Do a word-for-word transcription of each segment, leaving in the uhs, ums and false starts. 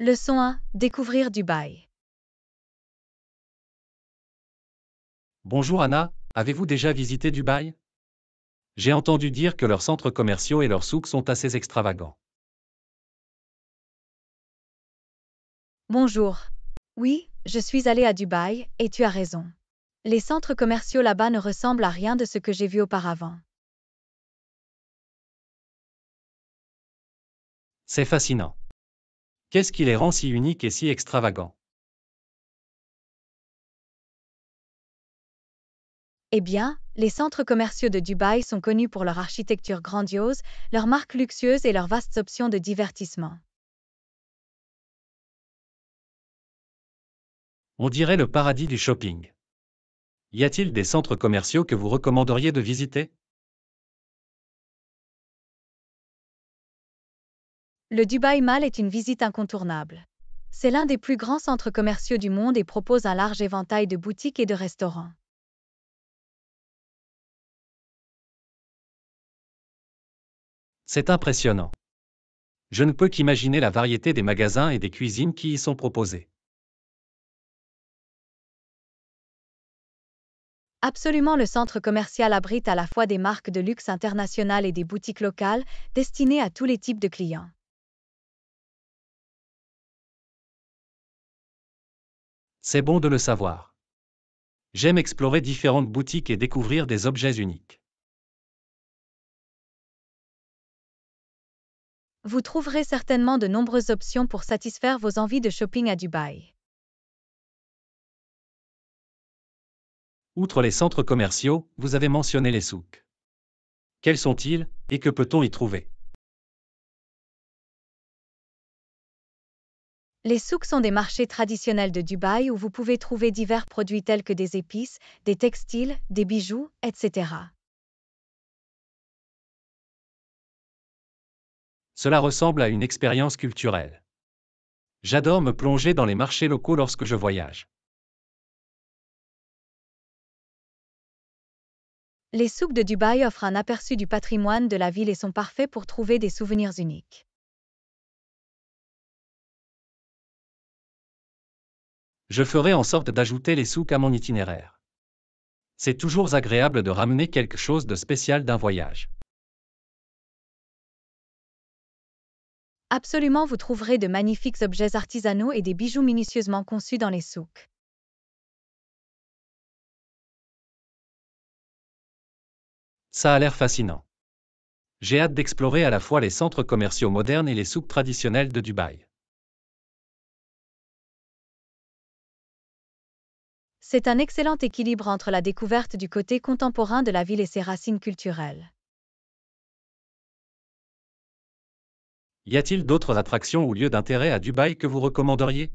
Leçon un. Découvrir Dubaï. Bonjour Anna, avez-vous déjà visité Dubaï? J'ai entendu dire que leurs centres commerciaux et leurs souks sont assez extravagants. Bonjour. Oui, je suis allée à Dubaï, et tu as raison. Les centres commerciaux là-bas ne ressemblent à rien de ce que j'ai vu auparavant. C'est fascinant. Qu'est-ce qui les rend si uniques et si extravagants? Eh bien, les centres commerciaux de Dubaï sont connus pour leur architecture grandiose, leurs marques luxueuses et leurs vastes options de divertissement. On dirait le paradis du shopping. Y a-t-il des centres commerciaux que vous recommanderiez de visiter? Le Dubai Mall est une visite incontournable. C'est l'un des plus grands centres commerciaux du monde et propose un large éventail de boutiques et de restaurants. C'est impressionnant. Je ne peux qu'imaginer la variété des magasins et des cuisines qui y sont proposées. Absolument, le centre commercial abrite à la fois des marques de luxe internationales et des boutiques locales, destinées à tous les types de clients. C'est bon de le savoir. J'aime explorer différentes boutiques et découvrir des objets uniques. Vous trouverez certainement de nombreuses options pour satisfaire vos envies de shopping à Dubaï. Outre les centres commerciaux, vous avez mentionné les souks. Quels sont-ils, et que peut-on y trouver? Les souks sont des marchés traditionnels de Dubaï où vous pouvez trouver divers produits tels que des épices, des textiles, des bijoux, et cetera. Cela ressemble à une expérience culturelle. J'adore me plonger dans les marchés locaux lorsque je voyage. Les souks de Dubaï offrent un aperçu du patrimoine de la ville et sont parfaits pour trouver des souvenirs uniques. Je ferai en sorte d'ajouter les souks à mon itinéraire. C'est toujours agréable de ramener quelque chose de spécial d'un voyage. Absolument, vous trouverez de magnifiques objets artisanaux et des bijoux minutieusement conçus dans les souks. Ça a l'air fascinant. J'ai hâte d'explorer à la fois les centres commerciaux modernes et les souks traditionnels de Dubaï. C'est un excellent équilibre entre la découverte du côté contemporain de la ville et ses racines culturelles. Y a-t-il d'autres attractions ou lieux d'intérêt à Dubaï que vous recommanderiez?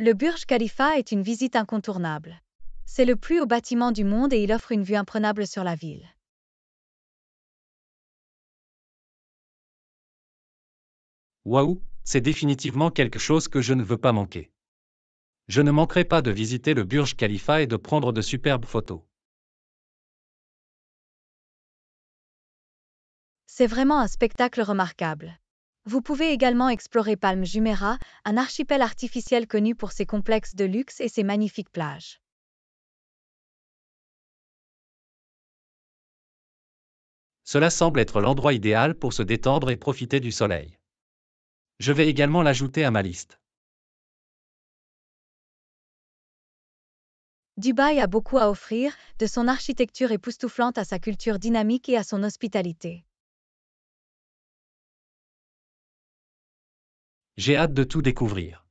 Le Burj Khalifa est une visite incontournable. C'est le plus haut bâtiment du monde et il offre une vue imprenable sur la ville. Waouh, c'est définitivement quelque chose que je ne veux pas manquer. Je ne manquerai pas de visiter le Burj Khalifa et de prendre de superbes photos. C'est vraiment un spectacle remarquable. Vous pouvez également explorer Palm Jumeirah, un archipel artificiel connu pour ses complexes de luxe et ses magnifiques plages. Cela semble être l'endroit idéal pour se détendre et profiter du soleil. Je vais également l'ajouter à ma liste. Dubaï a beaucoup à offrir, de son architecture époustouflante à sa culture dynamique et à son hospitalité. J'ai hâte de tout découvrir.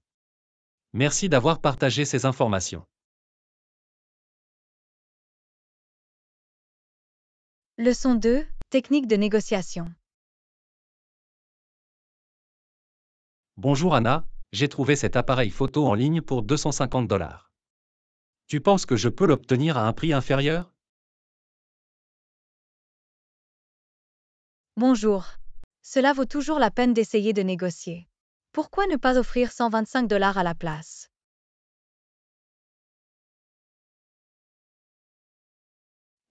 Merci d'avoir partagé ces informations. Leçon deux. Technique de négociation. Bonjour Anna, j'ai trouvé cet appareil photo en ligne pour deux cent cinquante dollars. Tu penses que je peux l'obtenir à un prix inférieur? Bonjour. Cela vaut toujours la peine d'essayer de négocier. Pourquoi ne pas offrir cent vingt-cinq dollars à la place?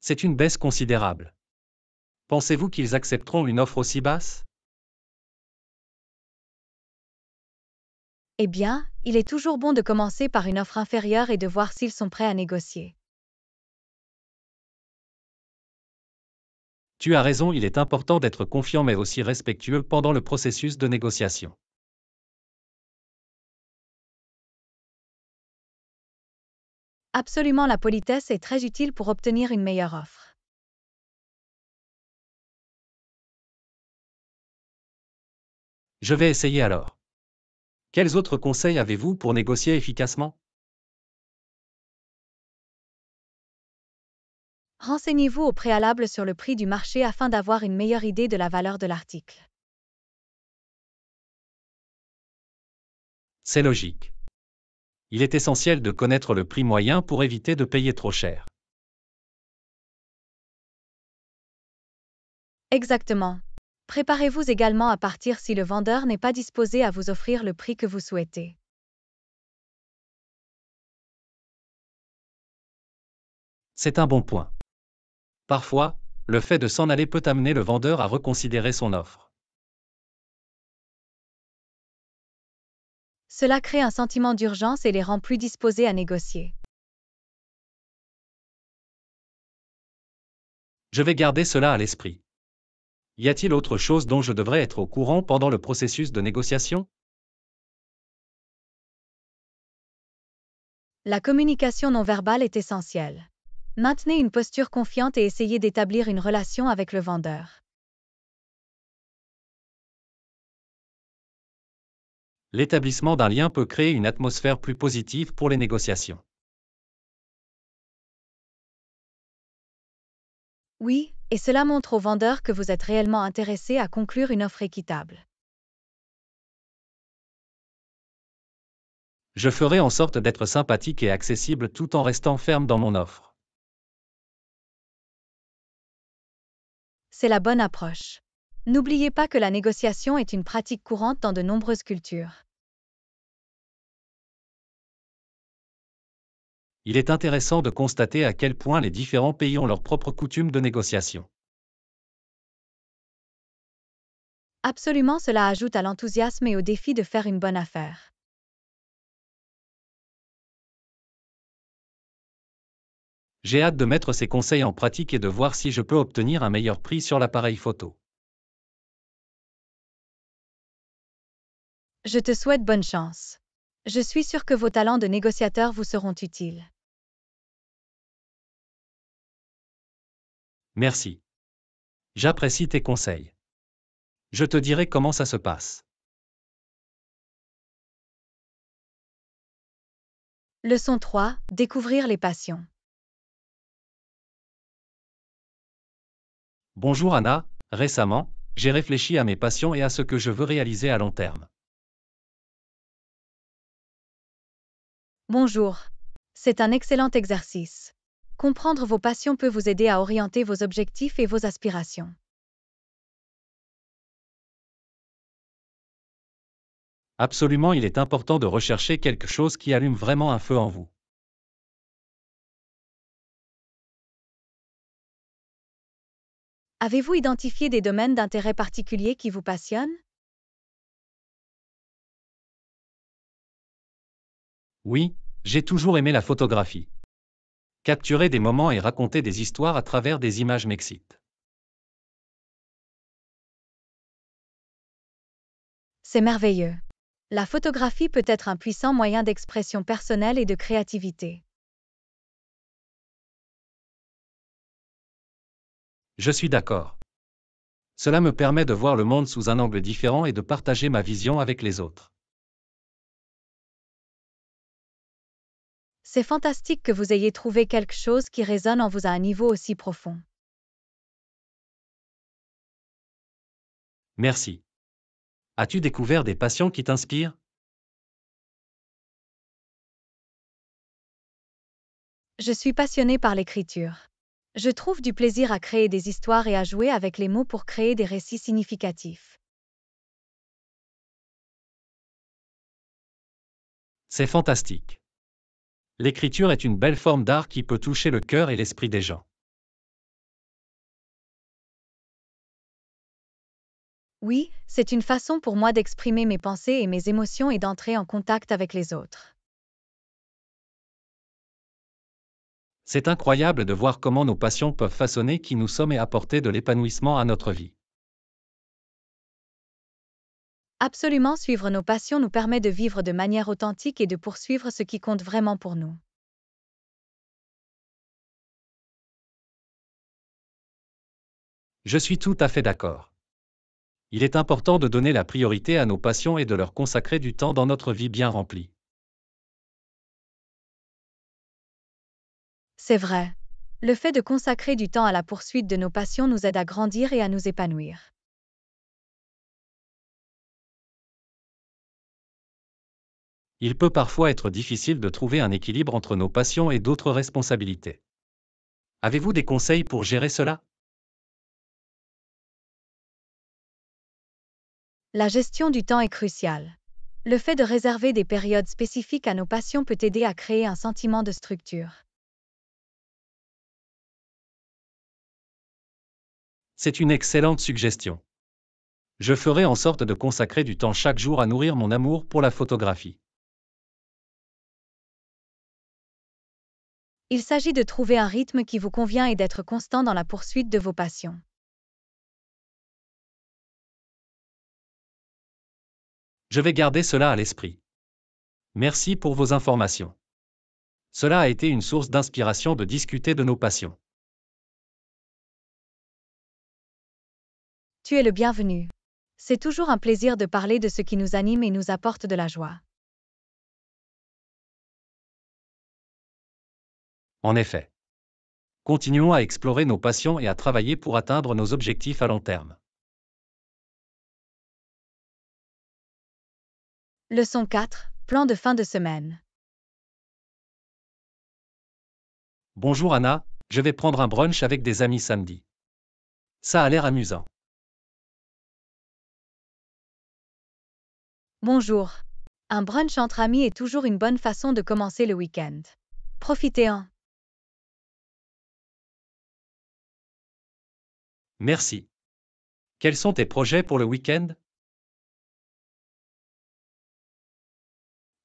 C'est une baisse considérable. Pensez-vous qu'ils accepteront une offre aussi basse? Eh bien, il est toujours bon de commencer par une offre inférieure et de voir s'ils sont prêts à négocier. Tu as raison, il est important d'être confiant mais aussi respectueux pendant le processus de négociation. Absolument, la politesse est très utile pour obtenir une meilleure offre. Je vais essayer alors. Quels autres conseils avez-vous pour négocier efficacement? Renseignez-vous au préalable sur le prix du marché afin d'avoir une meilleure idée de la valeur de l'article. C'est logique. Il est essentiel de connaître le prix moyen pour éviter de payer trop cher. Exactement. Préparez-vous également à partir si le vendeur n'est pas disposé à vous offrir le prix que vous souhaitez. C'est un bon point. Parfois, le fait de s'en aller peut amener le vendeur à reconsidérer son offre. Cela crée un sentiment d'urgence et les rend plus disposés à négocier. Je vais garder cela à l'esprit. Y a-t-il autre chose dont je devrais être au courant pendant le processus de négociation? La communication non verbale est essentielle. Maintenez une posture confiante et essayez d'établir une relation avec le vendeur. L'établissement d'un lien peut créer une atmosphère plus positive pour les négociations. Oui, et cela montre au vendeur que vous êtes réellement intéressé à conclure une offre équitable. Je ferai en sorte d'être sympathique et accessible tout en restant ferme dans mon offre. C'est la bonne approche. N'oubliez pas que la négociation est une pratique courante dans de nombreuses cultures. Il est intéressant de constater à quel point les différents pays ont leurs propres coutumes de négociation. Absolument, cela ajoute à l'enthousiasme et au défi de faire une bonne affaire. J'ai hâte de mettre ces conseils en pratique et de voir si je peux obtenir un meilleur prix sur l'appareil photo. Je te souhaite bonne chance. Je suis sûre que vos talents de négociateur vous seront utiles. Merci. J'apprécie tes conseils. Je te dirai comment ça se passe. Leçon trois. Découvrir les passions. Bonjour Anna, récemment, j'ai réfléchi à mes passions et à ce que je veux réaliser à long terme. Bonjour. C'est un excellent exercice. Comprendre vos passions peut vous aider à orienter vos objectifs et vos aspirations. Absolument, il est important de rechercher quelque chose qui allume vraiment un feu en vous. Avez-vous identifié des domaines d'intérêt particuliers qui vous passionnent? Oui, j'ai toujours aimé la photographie. Capturer des moments et raconter des histoires à travers des images m'excite. C'est merveilleux. La photographie peut être un puissant moyen d'expression personnelle et de créativité. Je suis d'accord. Cela me permet de voir le monde sous un angle différent et de partager ma vision avec les autres. C'est fantastique que vous ayez trouvé quelque chose qui résonne en vous à un niveau aussi profond. Merci. As-tu découvert des passions qui t'inspirent? Je suis passionnée par l'écriture. Je trouve du plaisir à créer des histoires et à jouer avec les mots pour créer des récits significatifs. C'est fantastique. L'écriture est une belle forme d'art qui peut toucher le cœur et l'esprit des gens. Oui, c'est une façon pour moi d'exprimer mes pensées et mes émotions et d'entrer en contact avec les autres. C'est incroyable de voir comment nos passions peuvent façonner qui nous sommes et apporter de l'épanouissement à notre vie. Absolument, suivre nos passions nous permet de vivre de manière authentique et de poursuivre ce qui compte vraiment pour nous. Je suis tout à fait d'accord. Il est important de donner la priorité à nos passions et de leur consacrer du temps dans notre vie bien remplie. C'est vrai. Le fait de consacrer du temps à la poursuite de nos passions nous aide à grandir et à nous épanouir. Il peut parfois être difficile de trouver un équilibre entre nos passions et d'autres responsabilités. Avez-vous des conseils pour gérer cela? La gestion du temps est cruciale. Le fait de réserver des périodes spécifiques à nos passions peut aider à créer un sentiment de structure. C'est une excellente suggestion. Je ferai en sorte de consacrer du temps chaque jour à nourrir mon amour pour la photographie. Il s'agit de trouver un rythme qui vous convient et d'être constant dans la poursuite de vos passions. Je vais garder cela à l'esprit. Merci pour vos informations. Cela a été une source d'inspiration de discuter de nos passions. Tu es le bienvenu. C'est toujours un plaisir de parler de ce qui nous anime et nous apporte de la joie. En effet. Continuons à explorer nos passions et à travailler pour atteindre nos objectifs à long terme. Leçon quatre. Plan de fin de semaine. Bonjour Anna, je vais prendre un brunch avec des amis samedi. Ça a l'air amusant. Bonjour. Un brunch entre amis est toujours une bonne façon de commencer le week-end. Profitez-en. Merci. Quels sont tes projets pour le week-end?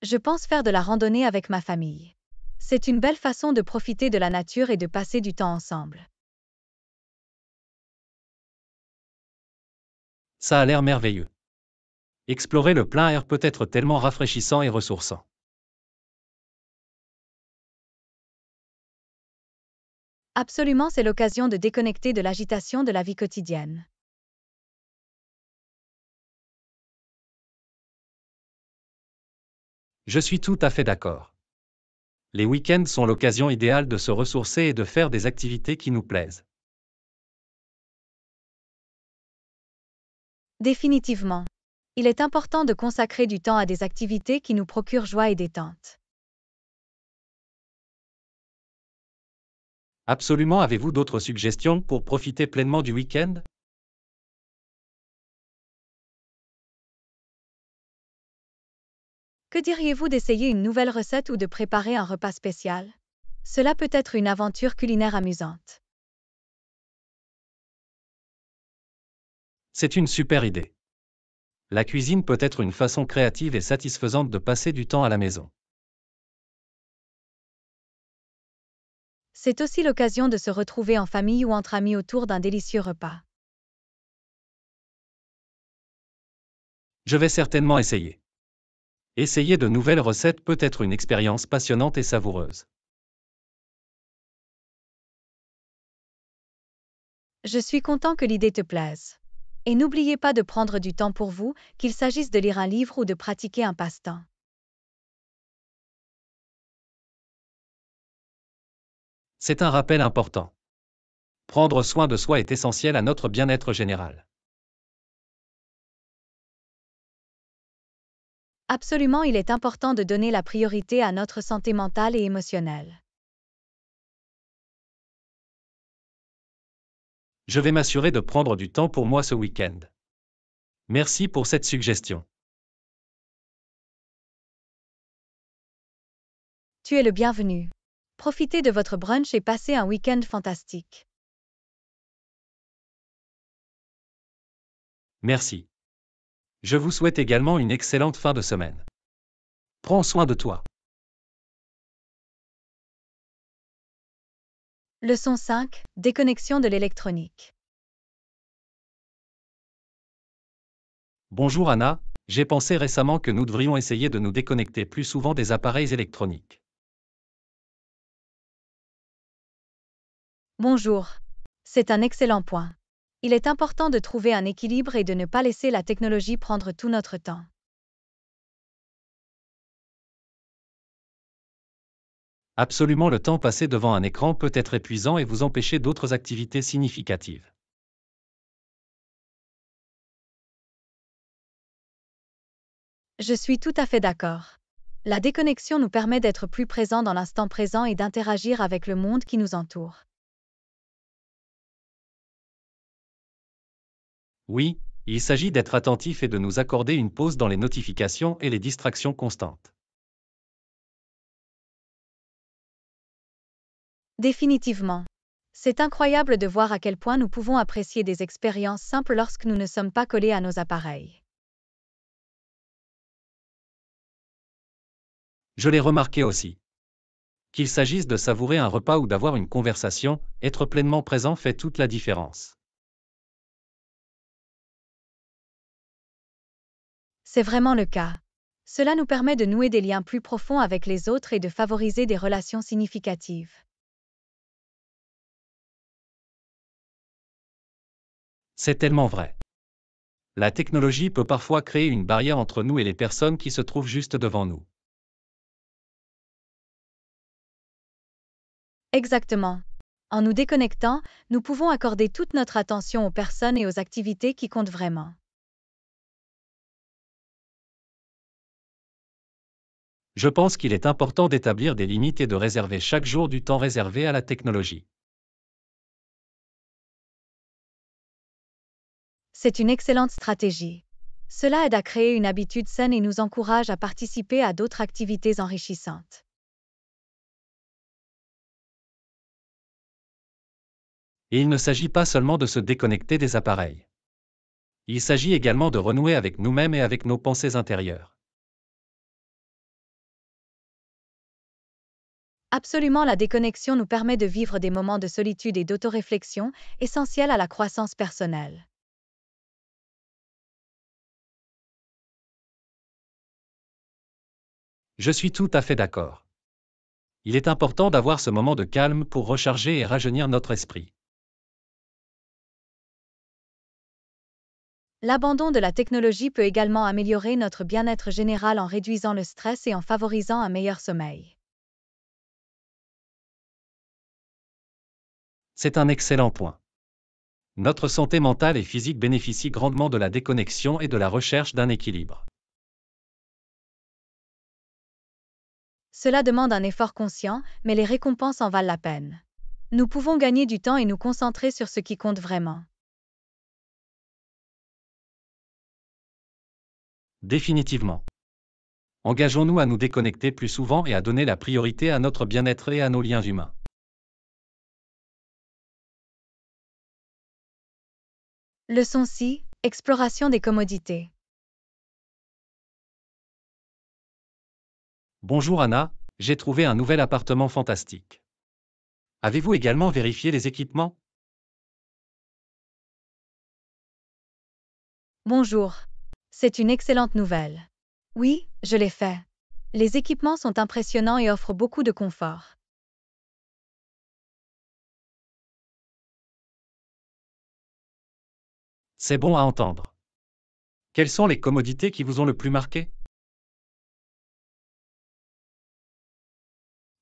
Je pense faire de la randonnée avec ma famille. C'est une belle façon de profiter de la nature et de passer du temps ensemble. Ça a l'air merveilleux. Explorer le plein air peut être tellement rafraîchissant et ressourçant. Absolument, c'est l'occasion de déconnecter de l'agitation de la vie quotidienne. Je suis tout à fait d'accord. Les week-ends sont l'occasion idéale de se ressourcer et de faire des activités qui nous plaisent. Définitivement. Il est important de consacrer du temps à des activités qui nous procurent joie et détente. Absolument, avez-vous d'autres suggestions pour profiter pleinement du week-end? Que diriez-vous d'essayer une nouvelle recette ou de préparer un repas spécial? Cela peut être une aventure culinaire amusante. C'est une super idée. La cuisine peut être une façon créative et satisfaisante de passer du temps à la maison. C'est aussi l'occasion de se retrouver en famille ou entre amis autour d'un délicieux repas. Je vais certainement essayer. Essayer de nouvelles recettes peut être une expérience passionnante et savoureuse. Je suis content que l'idée te plaise. Et n'oubliez pas de prendre du temps pour vous, qu'il s'agisse de lire un livre ou de pratiquer un passe-temps. C'est un rappel important. Prendre soin de soi est essentiel à notre bien-être général. Absolument, il est important de donner la priorité à notre santé mentale et émotionnelle. Je vais m'assurer de prendre du temps pour moi ce week-end. Merci pour cette suggestion. Tu es le bienvenu. Profitez de votre brunch et passez un week-end fantastique. Merci. Je vous souhaite également une excellente fin de semaine. Prends soin de toi. Leçon cinq. Déconnexion de l'électronique. Bonjour Anna, j'ai pensé récemment que nous devrions essayer de nous déconnecter plus souvent des appareils électroniques. Bonjour. C'est un excellent point. Il est important de trouver un équilibre et de ne pas laisser la technologie prendre tout notre temps. Absolument, le temps passé devant un écran peut être épuisant et vous empêcher d'autres activités significatives. Je suis tout à fait d'accord. La déconnexion nous permet d'être plus présents dans l'instant présent et d'interagir avec le monde qui nous entoure. Oui, il s'agit d'être attentif et de nous accorder une pause dans les notifications et les distractions constantes. Définitivement. C'est incroyable de voir à quel point nous pouvons apprécier des expériences simples lorsque nous ne sommes pas collés à nos appareils. Je l'ai remarqué aussi. Qu'il s'agisse de savourer un repas ou d'avoir une conversation, être pleinement présent fait toute la différence. C'est vraiment le cas. Cela nous permet de nouer des liens plus profonds avec les autres et de favoriser des relations significatives. C'est tellement vrai. La technologie peut parfois créer une barrière entre nous et les personnes qui se trouvent juste devant nous. Exactement. En nous déconnectant, nous pouvons accorder toute notre attention aux personnes et aux activités qui comptent vraiment. Je pense qu'il est important d'établir des limites et de réserver chaque jour du temps réservé à la technologie. C'est une excellente stratégie. Cela aide à créer une habitude saine et nous encourage à participer à d'autres activités enrichissantes. Et il ne s'agit pas seulement de se déconnecter des appareils. Il s'agit également de renouer avec nous-mêmes et avec nos pensées intérieures. Absolument, la déconnexion nous permet de vivre des moments de solitude et d'autoréflexion, essentiels à la croissance personnelle. Je suis tout à fait d'accord. Il est important d'avoir ce moment de calme pour recharger et rajeunir notre esprit. L'abandon de la technologie peut également améliorer notre bien-être général en réduisant le stress et en favorisant un meilleur sommeil. C'est un excellent point. Notre santé mentale et physique bénéficie grandement de la déconnexion et de la recherche d'un équilibre. Cela demande un effort conscient, mais les récompenses en valent la peine. Nous pouvons gagner du temps et nous concentrer sur ce qui compte vraiment. Définitivement. Engageons-nous à nous déconnecter plus souvent et à donner la priorité à notre bien-être et à nos liens humains. Leçon six. Exploration des commodités. Bonjour Anna, j'ai trouvé un nouvel appartement fantastique. Avez-vous également vérifié les équipements? Bonjour. C'est une excellente nouvelle. Oui, je l'ai fait. Les équipements sont impressionnants et offrent beaucoup de confort. C'est bon à entendre. Quelles sont les commodités qui vous ont le plus marqué?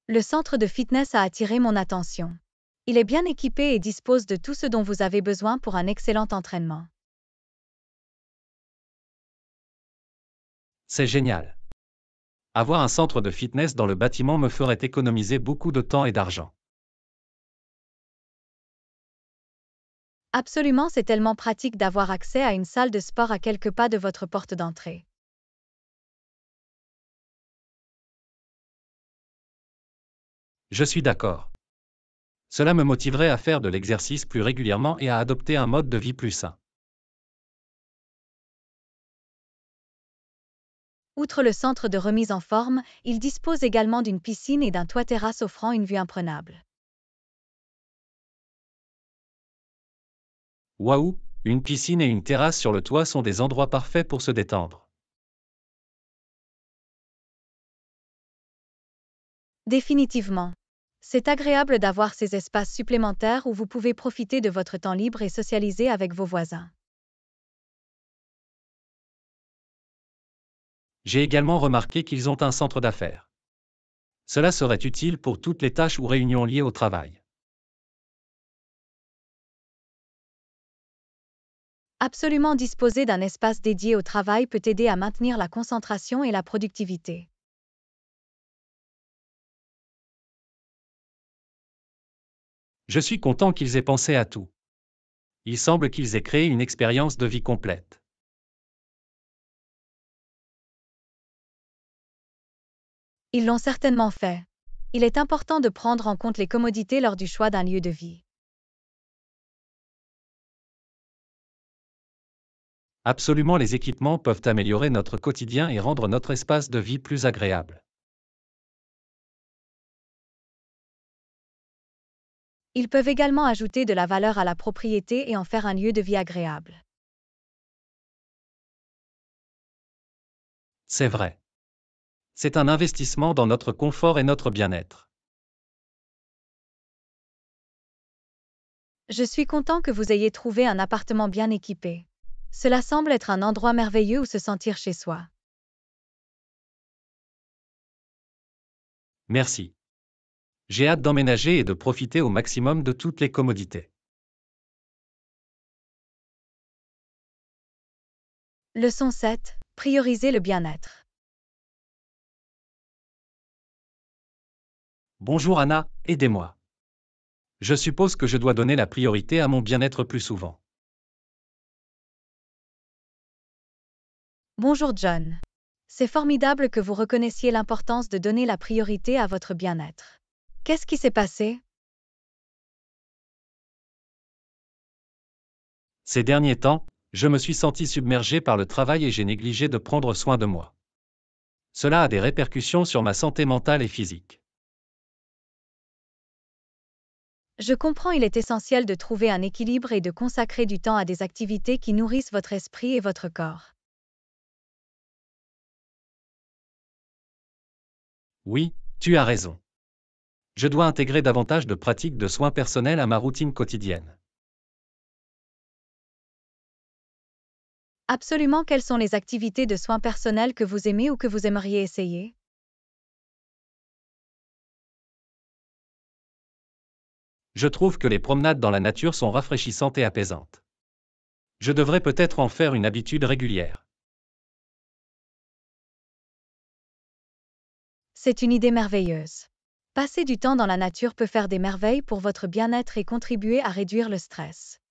Le centre de fitness a attiré mon attention. Il est bien équipé et dispose de tout ce dont vous avez besoin pour un excellent entraînement. C'est génial. Avoir un centre de fitness dans le bâtiment me ferait économiser beaucoup de temps et d'argent. Absolument, c'est tellement pratique d'avoir accès à une salle de sport à quelques pas de votre porte d'entrée. Je suis d'accord. Cela me motiverait à faire de l'exercice plus régulièrement et à adopter un mode de vie plus sain. Outre le centre de remise en forme, il dispose également d'une piscine et d'un toit-terrasse offrant une vue imprenable. Waouh, une piscine et une terrasse sur le toit sont des endroits parfaits pour se détendre. Définitivement. C'est agréable d'avoir ces espaces supplémentaires où vous pouvez profiter de votre temps libre et socialiser avec vos voisins. J'ai également remarqué qu'ils ont un centre d'affaires. Cela serait utile pour toutes les tâches ou réunions liées au travail. Absolument, disposer d'un espace dédié au travail peut aider à maintenir la concentration et la productivité. Je suis content qu'ils aient pensé à tout. Il semble qu'ils aient créé une expérience de vie complète. Ils l'ont certainement fait. Il est important de prendre en compte les commodités lors du choix d'un lieu de vie. Absolument, les équipements peuvent améliorer notre quotidien et rendre notre espace de vie plus agréable. Ils peuvent également ajouter de la valeur à la propriété et en faire un lieu de vie agréable. C'est vrai. C'est un investissement dans notre confort et notre bien-être. Je suis content que vous ayez trouvé un appartement bien équipé. Cela semble être un endroit merveilleux où se sentir chez soi. Merci. J'ai hâte d'emménager et de profiter au maximum de toutes les commodités. Leçon sept. Prioriser le bien-être. Bonjour Anna, aidez-moi. Je suppose que je dois donner la priorité à mon bien-être plus souvent. Bonjour John. C'est formidable que vous reconnaissiez l'importance de donner la priorité à votre bien-être. Qu'est-ce qui s'est passé? Ces derniers temps, je me suis senti submergé par le travail et j'ai négligé de prendre soin de moi. Cela a des répercussions sur ma santé mentale et physique. Je comprends, il est essentiel de trouver un équilibre et de consacrer du temps à des activités qui nourrissent votre esprit et votre corps. Oui, tu as raison. Je dois intégrer davantage de pratiques de soins personnels à ma routine quotidienne. Absolument, quelles sont les activités de soins personnels que vous aimez ou que vous aimeriez essayer? Je trouve que les promenades dans la nature sont rafraîchissantes et apaisantes. Je devrais peut-être en faire une habitude régulière. C'est une idée merveilleuse. Passer du temps dans la nature peut faire des merveilles pour votre bien-être et contribuer à réduire le stress.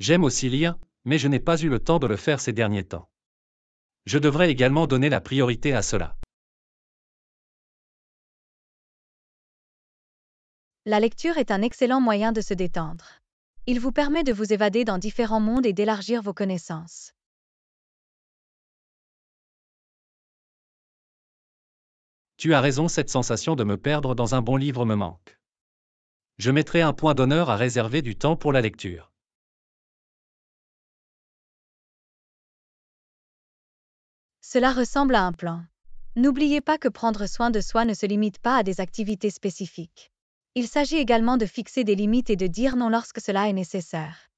J'aime aussi lire, mais je n'ai pas eu le temps de le faire ces derniers temps. Je devrais également donner la priorité à cela. La lecture est un excellent moyen de se détendre. Il vous permet de vous évader dans différents mondes et d'élargir vos connaissances. Tu as raison, cette sensation de me perdre dans un bon livre me manque. Je mettrai un point d'honneur à réserver du temps pour la lecture. Cela ressemble à un plan. N'oubliez pas que prendre soin de soi ne se limite pas à des activités spécifiques. Il s'agit également de fixer des limites et de dire non lorsque cela est nécessaire.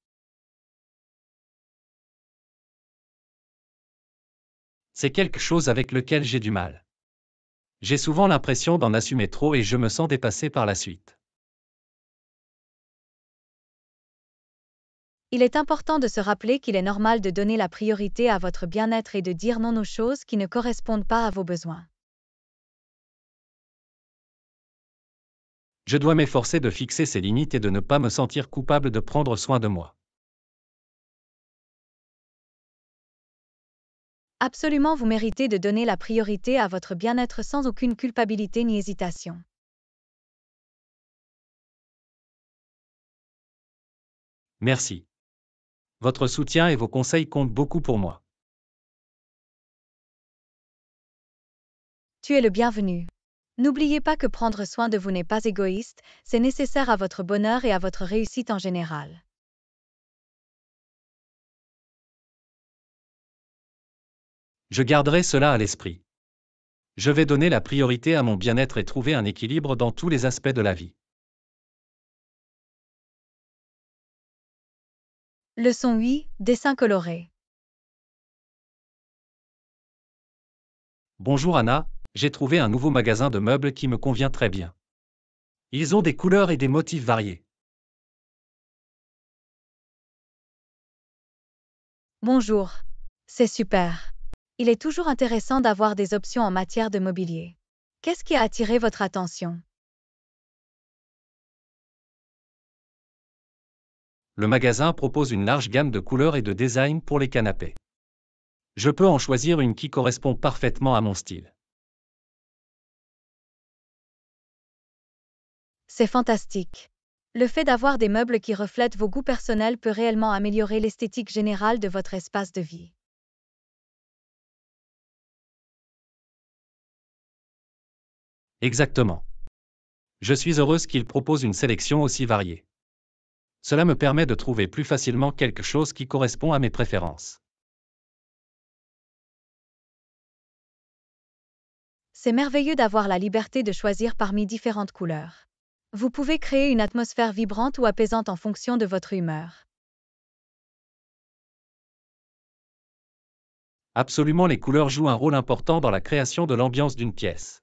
C'est quelque chose avec lequel j'ai du mal. J'ai souvent l'impression d'en assumer trop et je me sens dépassé par la suite. Il est important de se rappeler qu'il est normal de donner la priorité à votre bien-être et de dire non aux choses qui ne correspondent pas à vos besoins. Je dois m'efforcer de fixer ces limites et de ne pas me sentir coupable de prendre soin de moi. Absolument, vous méritez de donner la priorité à votre bien-être sans aucune culpabilité ni hésitation. Merci. Votre soutien et vos conseils comptent beaucoup pour moi. Tu es le bienvenu. N'oubliez pas que prendre soin de vous n'est pas égoïste, c'est nécessaire à votre bonheur et à votre réussite en général. Je garderai cela à l'esprit. Je vais donner la priorité à mon bien-être et trouver un équilibre dans tous les aspects de la vie. Leçon huit, dessin coloré. Bonjour Anna, j'ai trouvé un nouveau magasin de meubles qui me convient très bien. Ils ont des couleurs et des motifs variés. Bonjour, c'est super. Il est toujours intéressant d'avoir des options en matière de mobilier. Qu'est-ce qui a attiré votre attention? Le magasin propose une large gamme de couleurs et de designs pour les canapés. Je peux en choisir une qui correspond parfaitement à mon style. C'est fantastique. Le fait d'avoir des meubles qui reflètent vos goûts personnels peut réellement améliorer l'esthétique générale de votre espace de vie. Exactement. Je suis heureuse qu'il propose une sélection aussi variée. Cela me permet de trouver plus facilement quelque chose qui correspond à mes préférences. C'est merveilleux d'avoir la liberté de choisir parmi différentes couleurs. Vous pouvez créer une atmosphère vibrante ou apaisante en fonction de votre humeur. Absolument, les couleurs jouent un rôle important dans la création de l'ambiance d'une pièce.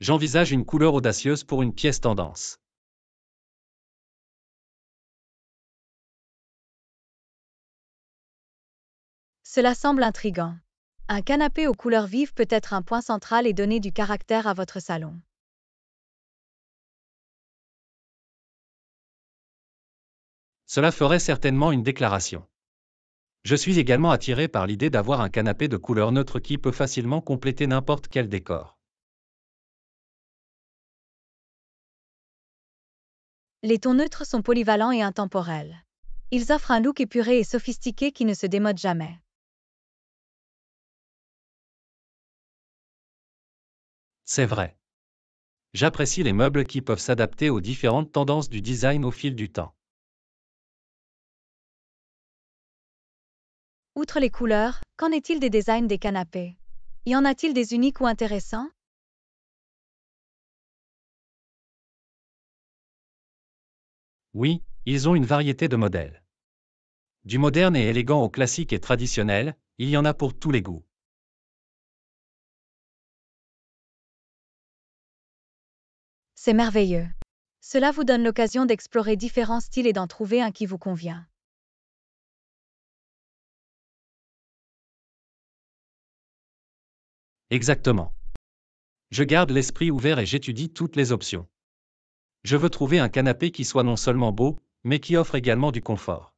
J'envisage une couleur audacieuse pour une pièce tendance. Cela semble intriguant. Un canapé aux couleurs vives peut être un point central et donner du caractère à votre salon. Cela ferait certainement une déclaration. Je suis également attiré par l'idée d'avoir un canapé de couleur neutre qui peut facilement compléter n'importe quel décor. Les tons neutres sont polyvalents et intemporels. Ils offrent un look épuré et sophistiqué qui ne se démode jamais. C'est vrai. J'apprécie les meubles qui peuvent s'adapter aux différentes tendances du design au fil du temps. Outre les couleurs, qu'en est-il des designs des canapés? Y en a-t-il des uniques ou intéressants? Oui, ils ont une variété de modèles. Du moderne et élégant au classique et traditionnel, il y en a pour tous les goûts. C'est merveilleux. Cela vous donne l'occasion d'explorer différents styles et d'en trouver un qui vous convient. Exactement. Je garde l'esprit ouvert et j'étudie toutes les options. Je veux trouver un canapé qui soit non seulement beau, mais qui offre également du confort.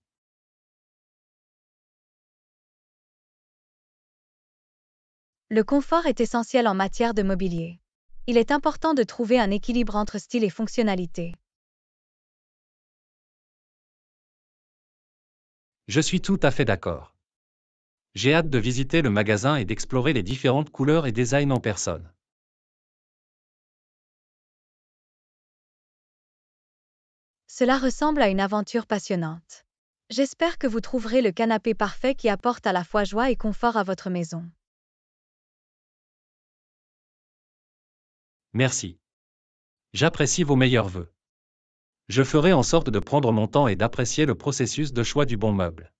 Le confort est essentiel en matière de mobilier. Il est important de trouver un équilibre entre style et fonctionnalité. Je suis tout à fait d'accord. J'ai hâte de visiter le magasin et d'explorer les différentes couleurs et designs en personne. Cela ressemble à une aventure passionnante. J'espère que vous trouverez le canapé parfait qui apporte à la fois joie et confort à votre maison. Merci. J'apprécie vos meilleurs vœux. Je ferai en sorte de prendre mon temps et d'apprécier le processus de choix du bon meuble.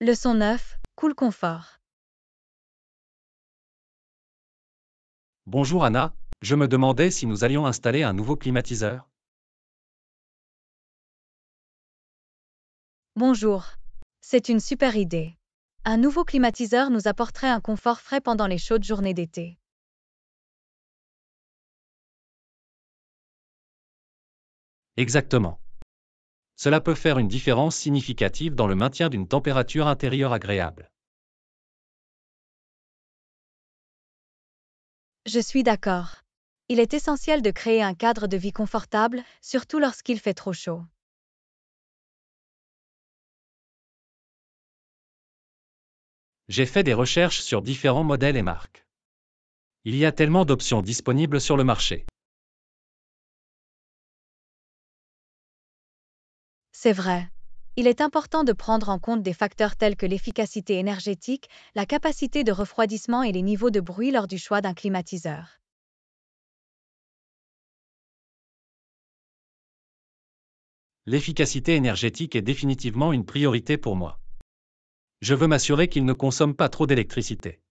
Leçon neuf, cool confort. Bonjour Anna, je me demandais si nous allions installer un nouveau climatiseur. Bonjour, c'est une super idée. Un nouveau climatiseur nous apporterait un confort frais pendant les chaudes journées d'été. Exactement. Cela peut faire une différence significative dans le maintien d'une température intérieure agréable. Je suis d'accord. Il est essentiel de créer un cadre de vie confortable, surtout lorsqu'il fait trop chaud. J'ai fait des recherches sur différents modèles et marques. Il y a tellement d'options disponibles sur le marché. C'est vrai. Il est important de prendre en compte des facteurs tels que l'efficacité énergétique, la capacité de refroidissement et les niveaux de bruit lors du choix d'un climatiseur. L'efficacité énergétique est définitivement une priorité pour moi. Je veux m'assurer qu'il ne consomme pas trop d'électricité.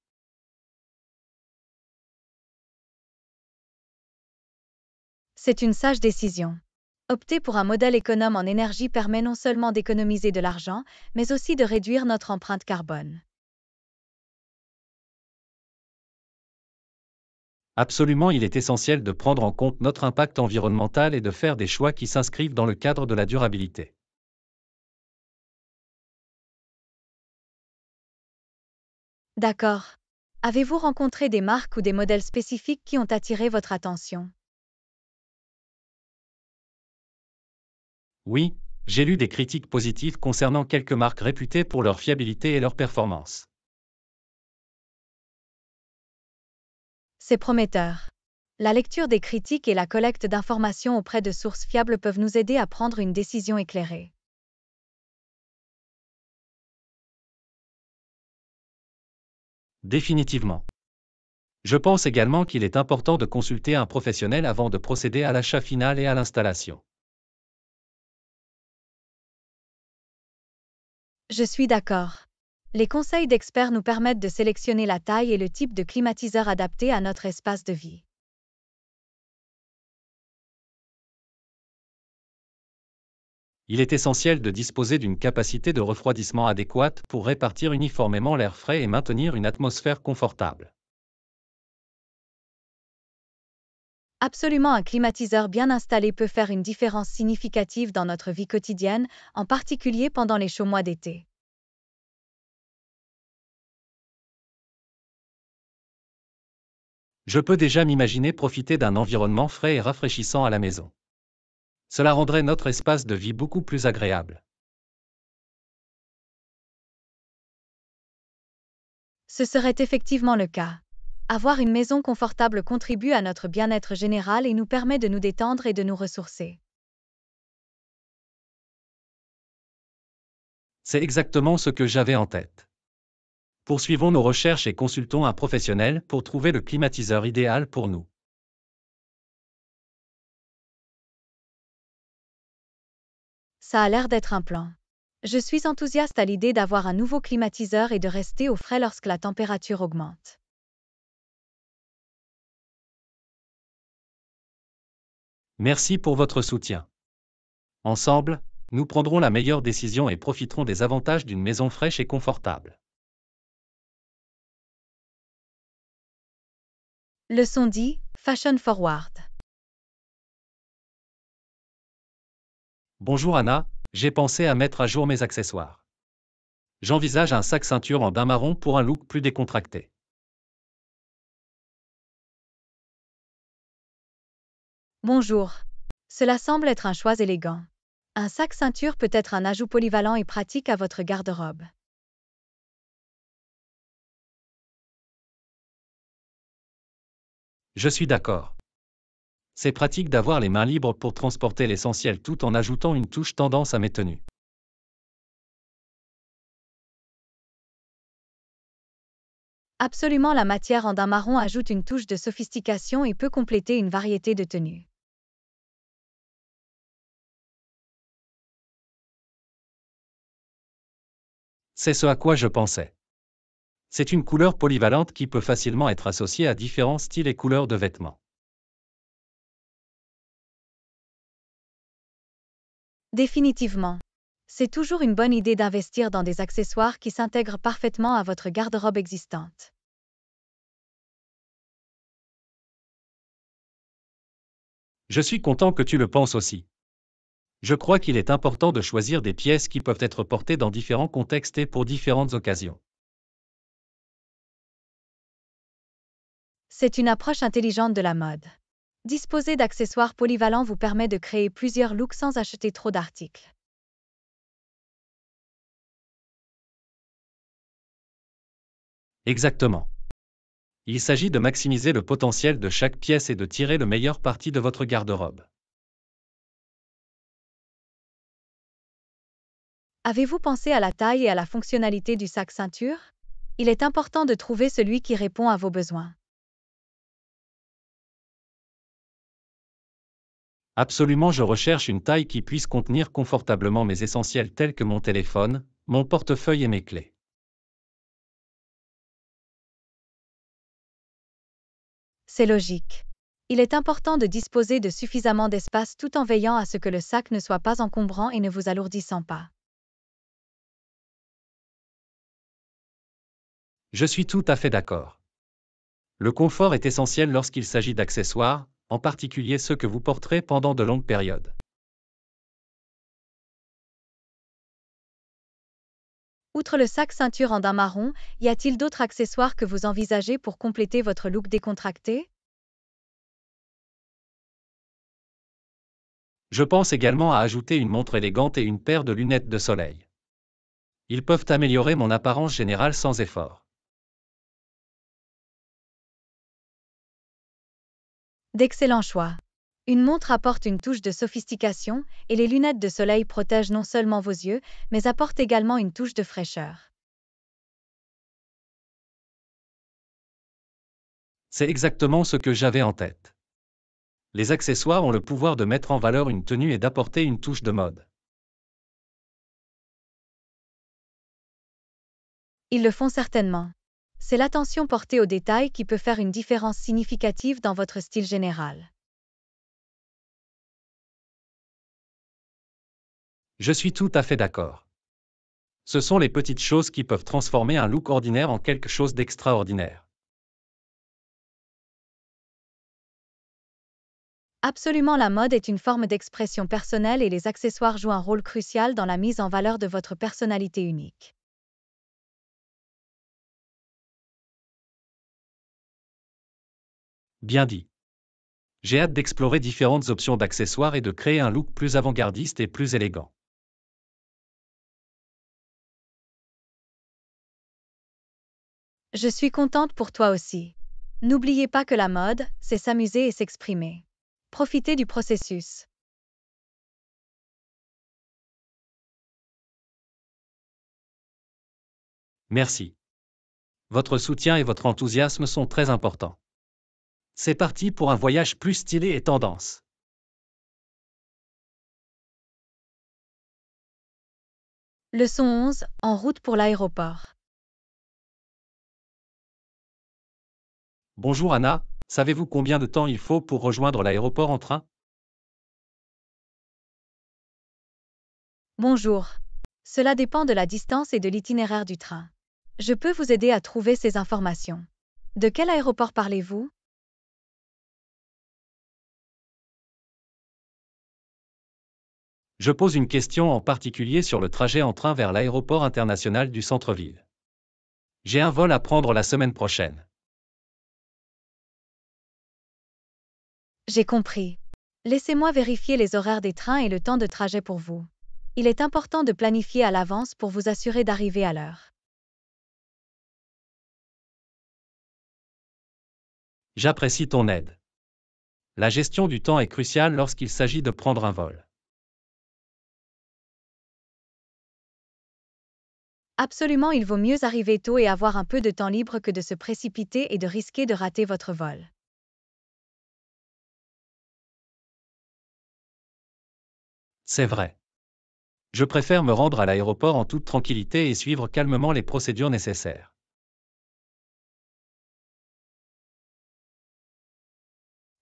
C'est une sage décision. Opter pour un modèle économe en énergie permet non seulement d'économiser de l'argent, mais aussi de réduire notre empreinte carbone. Absolument, il est essentiel de prendre en compte notre impact environnemental et de faire des choix qui s'inscrivent dans le cadre de la durabilité. D'accord. Avez-vous rencontré des marques ou des modèles spécifiques qui ont attiré votre attention? Oui, j'ai lu des critiques positives concernant quelques marques réputées pour leur fiabilité et leur performance. C'est prometteur. La lecture des critiques et la collecte d'informations auprès de sources fiables peuvent nous aider à prendre une décision éclairée. Définitivement. Je pense également qu'il est important de consulter un professionnel avant de procéder à l'achat final et à l'installation. Je suis d'accord. Les conseils d'experts nous permettent de sélectionner la taille et le type de climatiseur adapté à notre espace de vie. Il est essentiel de disposer d'une capacité de refroidissement adéquate pour répartir uniformément l'air frais et maintenir une atmosphère confortable. Absolument, un climatiseur bien installé peut faire une différence significative dans notre vie quotidienne, en particulier pendant les chauds mois d'été. Je peux déjà m'imaginer profiter d'un environnement frais et rafraîchissant à la maison. Cela rendrait notre espace de vie beaucoup plus agréable. Ce serait effectivement le cas. Avoir une maison confortable contribue à notre bien-être général et nous permet de nous détendre et de nous ressourcer. C'est exactement ce que j'avais en tête. Poursuivons nos recherches et consultons un professionnel pour trouver le climatiseur idéal pour nous. Ça a l'air d'être un plan. Je suis enthousiaste à l'idée d'avoir un nouveau climatiseur et de rester au frais lorsque la température augmente. Merci pour votre soutien. Ensemble, nous prendrons la meilleure décision et profiterons des avantages d'une maison fraîche et confortable. Leçon dix, Fashion Forward. Bonjour Anna, j'ai pensé à mettre à jour mes accessoires. J'envisage un sac ceinture en daim marron pour un look plus décontracté. Bonjour. Cela semble être un choix élégant. Un sac ceinture peut être un ajout polyvalent et pratique à votre garde-robe. Je suis d'accord. C'est pratique d'avoir les mains libres pour transporter l'essentiel tout en ajoutant une touche tendance à mes tenues. Absolument, la matière en daim marron ajoute une touche de sophistication et peut compléter une variété de tenues. C'est ce à quoi je pensais. C'est une couleur polyvalente qui peut facilement être associée à différents styles et couleurs de vêtements. Définitivement. C'est toujours une bonne idée d'investir dans des accessoires qui s'intègrent parfaitement à votre garde-robe existante. Je suis content que tu le penses aussi. Je crois qu'il est important de choisir des pièces qui peuvent être portées dans différents contextes et pour différentes occasions. C'est une approche intelligente de la mode. Disposer d'accessoires polyvalents vous permet de créer plusieurs looks sans acheter trop d'articles. Exactement. Il s'agit de maximiser le potentiel de chaque pièce et de tirer le meilleur parti de votre garde-robe. Avez-vous pensé à la taille et à la fonctionnalité du sac ceinture? Il est important de trouver celui qui répond à vos besoins. Absolument, je recherche une taille qui puisse contenir confortablement mes essentiels tels que mon téléphone, mon portefeuille et mes clés. C'est logique. Il est important de disposer de suffisamment d'espace tout en veillant à ce que le sac ne soit pas encombrant et ne vous alourdissant pas. Je suis tout à fait d'accord. Le confort est essentiel lorsqu'il s'agit d'accessoires, en particulier ceux que vous porterez pendant de longues périodes. Outre le sac ceinture en daim marron, y a-t-il d'autres accessoires que vous envisagez pour compléter votre look décontracté? Je pense également à ajouter une montre élégante et une paire de lunettes de soleil. Ils peuvent améliorer mon apparence générale sans effort. D'excellents choix. Une montre apporte une touche de sophistication, et les lunettes de soleil protègent non seulement vos yeux, mais apportent également une touche de fraîcheur. C'est exactement ce que j'avais en tête. Les accessoires ont le pouvoir de mettre en valeur une tenue et d'apporter une touche de mode. Ils le font certainement. C'est l'attention portée aux détails qui peut faire une différence significative dans votre style général. Je suis tout à fait d'accord. Ce sont les petites choses qui peuvent transformer un look ordinaire en quelque chose d'extraordinaire. Absolument, la mode est une forme d'expression personnelle et les accessoires jouent un rôle crucial dans la mise en valeur de votre personnalité unique. Bien dit. J'ai hâte d'explorer différentes options d'accessoires et de créer un look plus avant-gardiste et plus élégant. Je suis contente pour toi aussi. N'oubliez pas que la mode, c'est s'amuser et s'exprimer. Profitez du processus. Merci. Votre soutien et votre enthousiasme sont très importants. C'est parti pour un voyage plus stylé et tendance. Leçon onze, en route pour l'aéroport. Bonjour Anna, savez-vous combien de temps il faut pour rejoindre l'aéroport en train? Bonjour. Cela dépend de la distance et de l'itinéraire du train. Je peux vous aider à trouver ces informations. De quel aéroport parlez-vous? Je pose une question en particulier sur le trajet en train vers l'aéroport international du centre-ville. J'ai un vol à prendre la semaine prochaine. J'ai compris. Laissez-moi vérifier les horaires des trains et le temps de trajet pour vous. Il est important de planifier à l'avance pour vous assurer d'arriver à l'heure. J'apprécie ton aide. La gestion du temps est cruciale lorsqu'il s'agit de prendre un vol. Absolument, il vaut mieux arriver tôt et avoir un peu de temps libre que de se précipiter et de risquer de rater votre vol. C'est vrai. Je préfère me rendre à l'aéroport en toute tranquillité et suivre calmement les procédures nécessaires.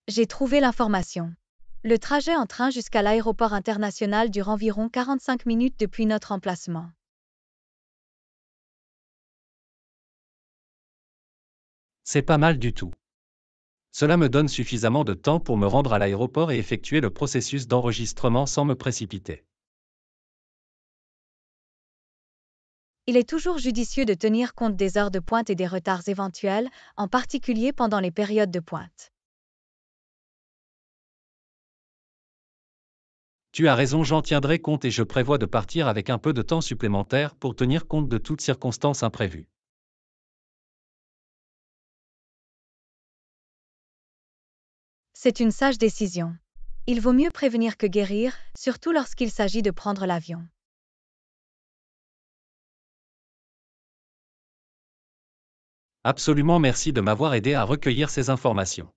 J'ai trouvé l'information. Le trajet en train jusqu'à l'aéroport international dure environ quarante-cinq minutes depuis notre emplacement. C'est pas mal du tout. Cela me donne suffisamment de temps pour me rendre à l'aéroport et effectuer le processus d'enregistrement sans me précipiter. Il est toujours judicieux de tenir compte des heures de pointe et des retards éventuels, en particulier pendant les périodes de pointe. Tu as raison, j'en tiendrai compte et je prévois de partir avec un peu de temps supplémentaire pour tenir compte de toutes circonstances imprévues. C'est une sage décision. Il vaut mieux prévenir que guérir, surtout lorsqu'il s'agit de prendre l'avion. Absolument, merci de m'avoir aidé à recueillir ces informations.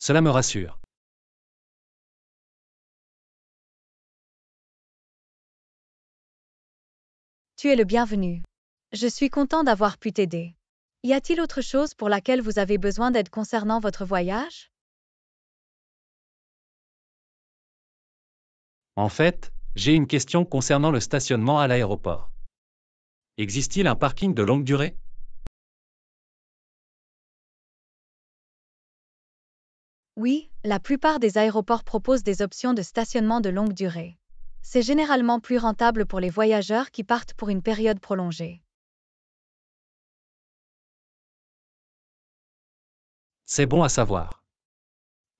Cela me rassure. Tu es le bienvenu. Je suis content d'avoir pu t'aider. Y a-t-il autre chose pour laquelle vous avez besoin d'aide concernant votre voyage? En fait, j'ai une question concernant le stationnement à l'aéroport. Existe-t-il un parking de longue durée ? Oui, la plupart des aéroports proposent des options de stationnement de longue durée. C'est généralement plus rentable pour les voyageurs qui partent pour une période prolongée. C'est bon à savoir.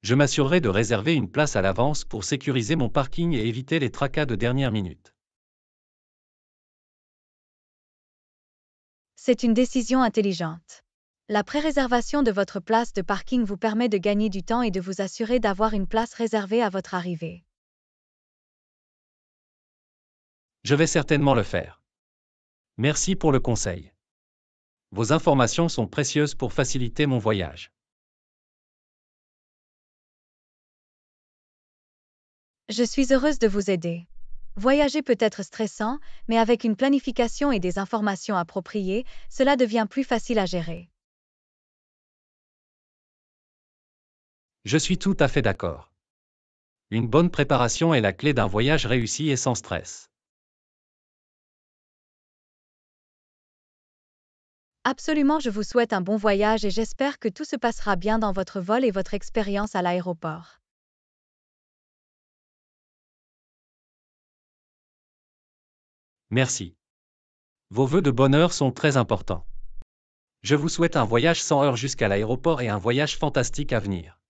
Je m'assurerai de réserver une place à l'avance pour sécuriser mon parking et éviter les tracas de dernière minute. C'est une décision intelligente. La pré-réservation de votre place de parking vous permet de gagner du temps et de vous assurer d'avoir une place réservée à votre arrivée. Je vais certainement le faire. Merci pour le conseil. Vos informations sont précieuses pour faciliter mon voyage. Je suis heureuse de vous aider. Voyager peut être stressant, mais avec une planification et des informations appropriées, cela devient plus facile à gérer. Je suis tout à fait d'accord. Une bonne préparation est la clé d'un voyage réussi et sans stress. Absolument, je vous souhaite un bon voyage et j'espère que tout se passera bien dans votre vol et votre expérience à l'aéroport. Merci. Vos vœux de bonheur sont très importants. Je vous souhaite un voyage sans heurts jusqu'à l'aéroport et un voyage fantastique à venir.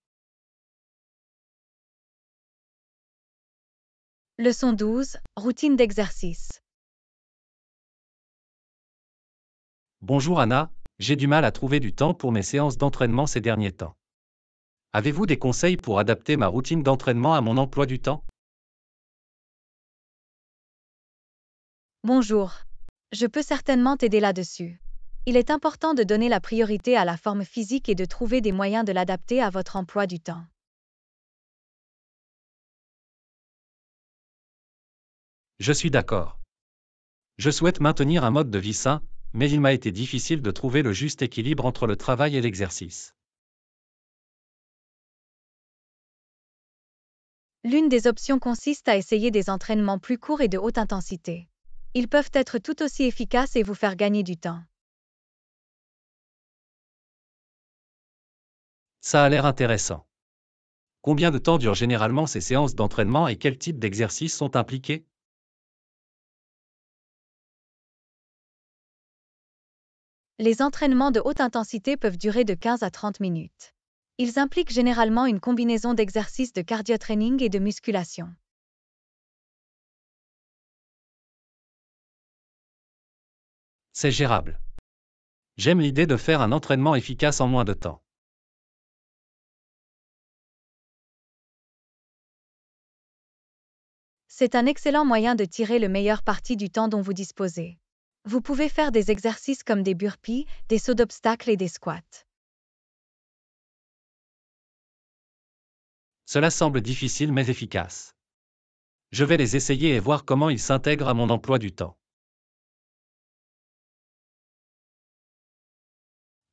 Leçon douze, routine d'exercice. Bonjour Anna, j'ai du mal à trouver du temps pour mes séances d'entraînement ces derniers temps. Avez-vous des conseils pour adapter ma routine d'entraînement à mon emploi du temps? Bonjour, je peux certainement t'aider là-dessus. Il est important de donner la priorité à la forme physique et de trouver des moyens de l'adapter à votre emploi du temps. Je suis d'accord. Je souhaite maintenir un mode de vie sain, mais il m'a été difficile de trouver le juste équilibre entre le travail et l'exercice. L'une des options consiste à essayer des entraînements plus courts et de haute intensité. Ils peuvent être tout aussi efficaces et vous faire gagner du temps. Ça a l'air intéressant. Combien de temps durent généralement ces séances d'entraînement et quels types d'exercices sont impliqués ? Les entraînements de haute intensité peuvent durer de quinze à trente minutes. Ils impliquent généralement une combinaison d'exercices de cardio-training et de musculation. C'est gérable. J'aime l'idée de faire un entraînement efficace en moins de temps. C'est un excellent moyen de tirer le meilleur parti du temps dont vous disposez. Vous pouvez faire des exercices comme des burpees, des sauts d'obstacles et des squats. Cela semble difficile mais efficace. Je vais les essayer et voir comment ils s'intègrent à mon emploi du temps.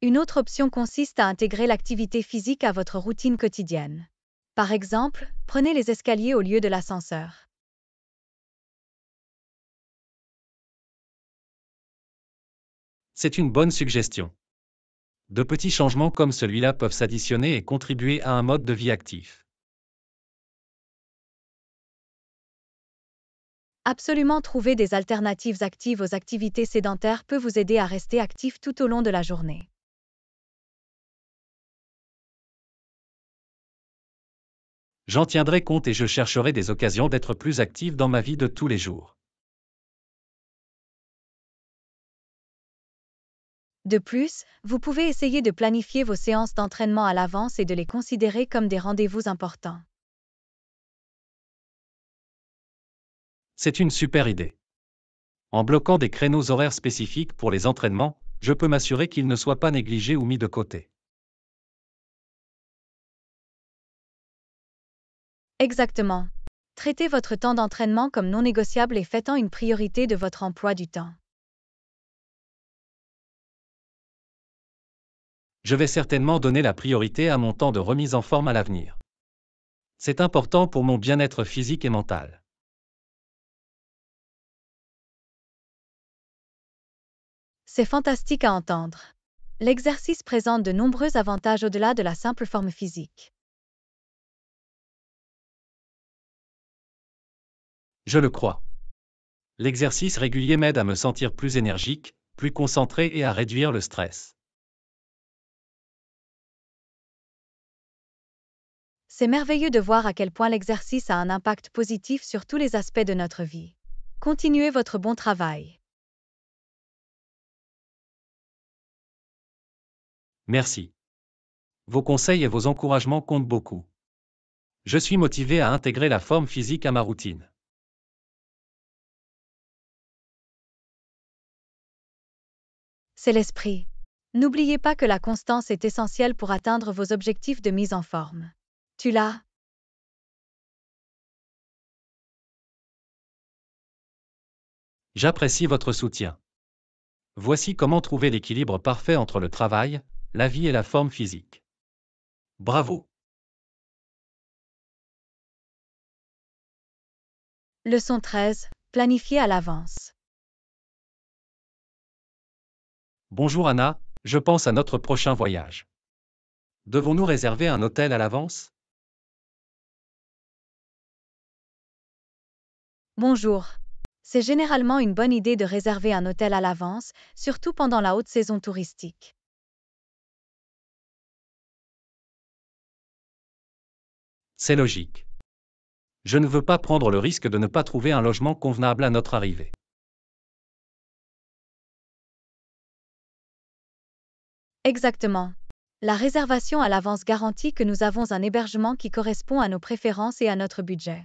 Une autre option consiste à intégrer l'activité physique à votre routine quotidienne. Par exemple, prenez les escaliers au lieu de l'ascenseur. C'est une bonne suggestion. De petits changements comme celui-là peuvent s'additionner et contribuer à un mode de vie actif. Absolument, trouver des alternatives actives aux activités sédentaires peut vous aider à rester actif tout au long de la journée. J'en tiendrai compte et je chercherai des occasions d'être plus active dans ma vie de tous les jours. De plus, vous pouvez essayer de planifier vos séances d'entraînement à l'avance et de les considérer comme des rendez-vous importants. C'est une super idée. En bloquant des créneaux horaires spécifiques pour les entraînements, je peux m'assurer qu'ils ne soient pas négligés ou mis de côté. Exactement. Traitez votre temps d'entraînement comme non négociable et faites-en une priorité de votre emploi du temps. Je vais certainement donner la priorité à mon temps de remise en forme à l'avenir. C'est important pour mon bien-être physique et mental. C'est fantastique à entendre. L'exercice présente de nombreux avantages au-delà de la simple forme physique. Je le crois. L'exercice régulier m'aide à me sentir plus énergique, plus concentré et à réduire le stress. C'est merveilleux de voir à quel point l'exercice a un impact positif sur tous les aspects de notre vie. Continuez votre bon travail. Merci. Vos conseils et vos encouragements comptent beaucoup. Je suis motivé à intégrer la forme physique à ma routine. C'est l'esprit. N'oubliez pas que la constance est essentielle pour atteindre vos objectifs de mise en forme. Tu l'as. J'apprécie votre soutien. Voici comment trouver l'équilibre parfait entre le travail, la vie et la forme physique. Bravo. Leçon treize. Planifier à l'avance. Bonjour Anna, je pense à notre prochain voyage. Devons-nous réserver un hôtel à l'avance ? Bonjour. C'est généralement une bonne idée de réserver un hôtel à l'avance, surtout pendant la haute saison touristique. C'est logique. Je ne veux pas prendre le risque de ne pas trouver un logement convenable à notre arrivée. Exactement. La réservation à l'avance garantit que nous avons un hébergement qui correspond à nos préférences et à notre budget.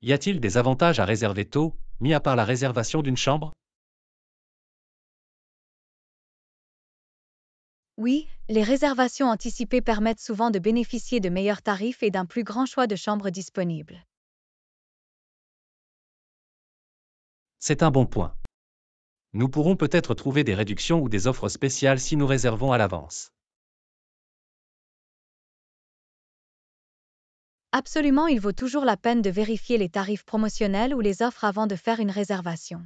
Y a-t-il des avantages à réserver tôt, mis à part la réservation d'une chambre? Oui, les réservations anticipées permettent souvent de bénéficier de meilleurs tarifs et d'un plus grand choix de chambres disponibles. C'est un bon point. Nous pourrons peut-être trouver des réductions ou des offres spéciales si nous réservons à l'avance. Absolument, il vaut toujours la peine de vérifier les tarifs promotionnels ou les offres avant de faire une réservation.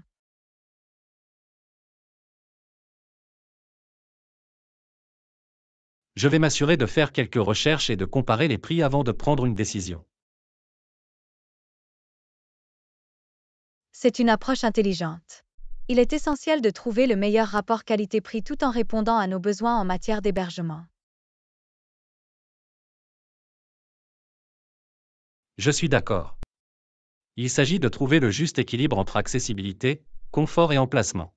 Je vais m'assurer de faire quelques recherches et de comparer les prix avant de prendre une décision. C'est une approche intelligente. Il est essentiel de trouver le meilleur rapport qualité-prix tout en répondant à nos besoins en matière d'hébergement. Je suis d'accord. Il s'agit de trouver le juste équilibre entre accessibilité, confort et emplacement.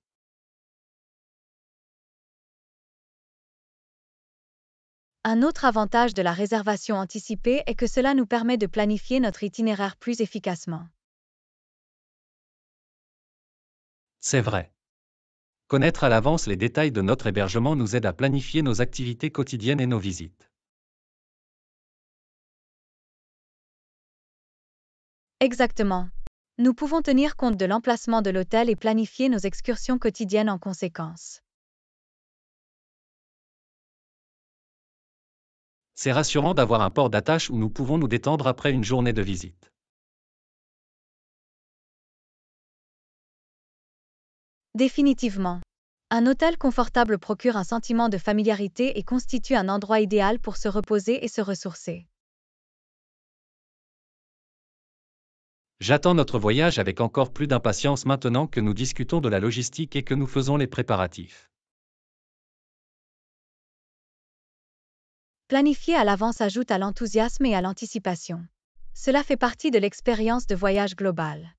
Un autre avantage de la réservation anticipée est que cela nous permet de planifier notre itinéraire plus efficacement. C'est vrai. Connaître à l'avance les détails de notre hébergement nous aide à planifier nos activités quotidiennes et nos visites. Exactement. Nous pouvons tenir compte de l'emplacement de l'hôtel et planifier nos excursions quotidiennes en conséquence. C'est rassurant d'avoir un port d'attache où nous pouvons nous détendre après une journée de visite. Définitivement. Un hôtel confortable procure un sentiment de familiarité et constitue un endroit idéal pour se reposer et se ressourcer. J'attends notre voyage avec encore plus d'impatience maintenant que nous discutons de la logistique et que nous faisons les préparatifs. Planifier à l'avance ajoute à l'enthousiasme et à l'anticipation. Cela fait partie de l'expérience de voyage globale.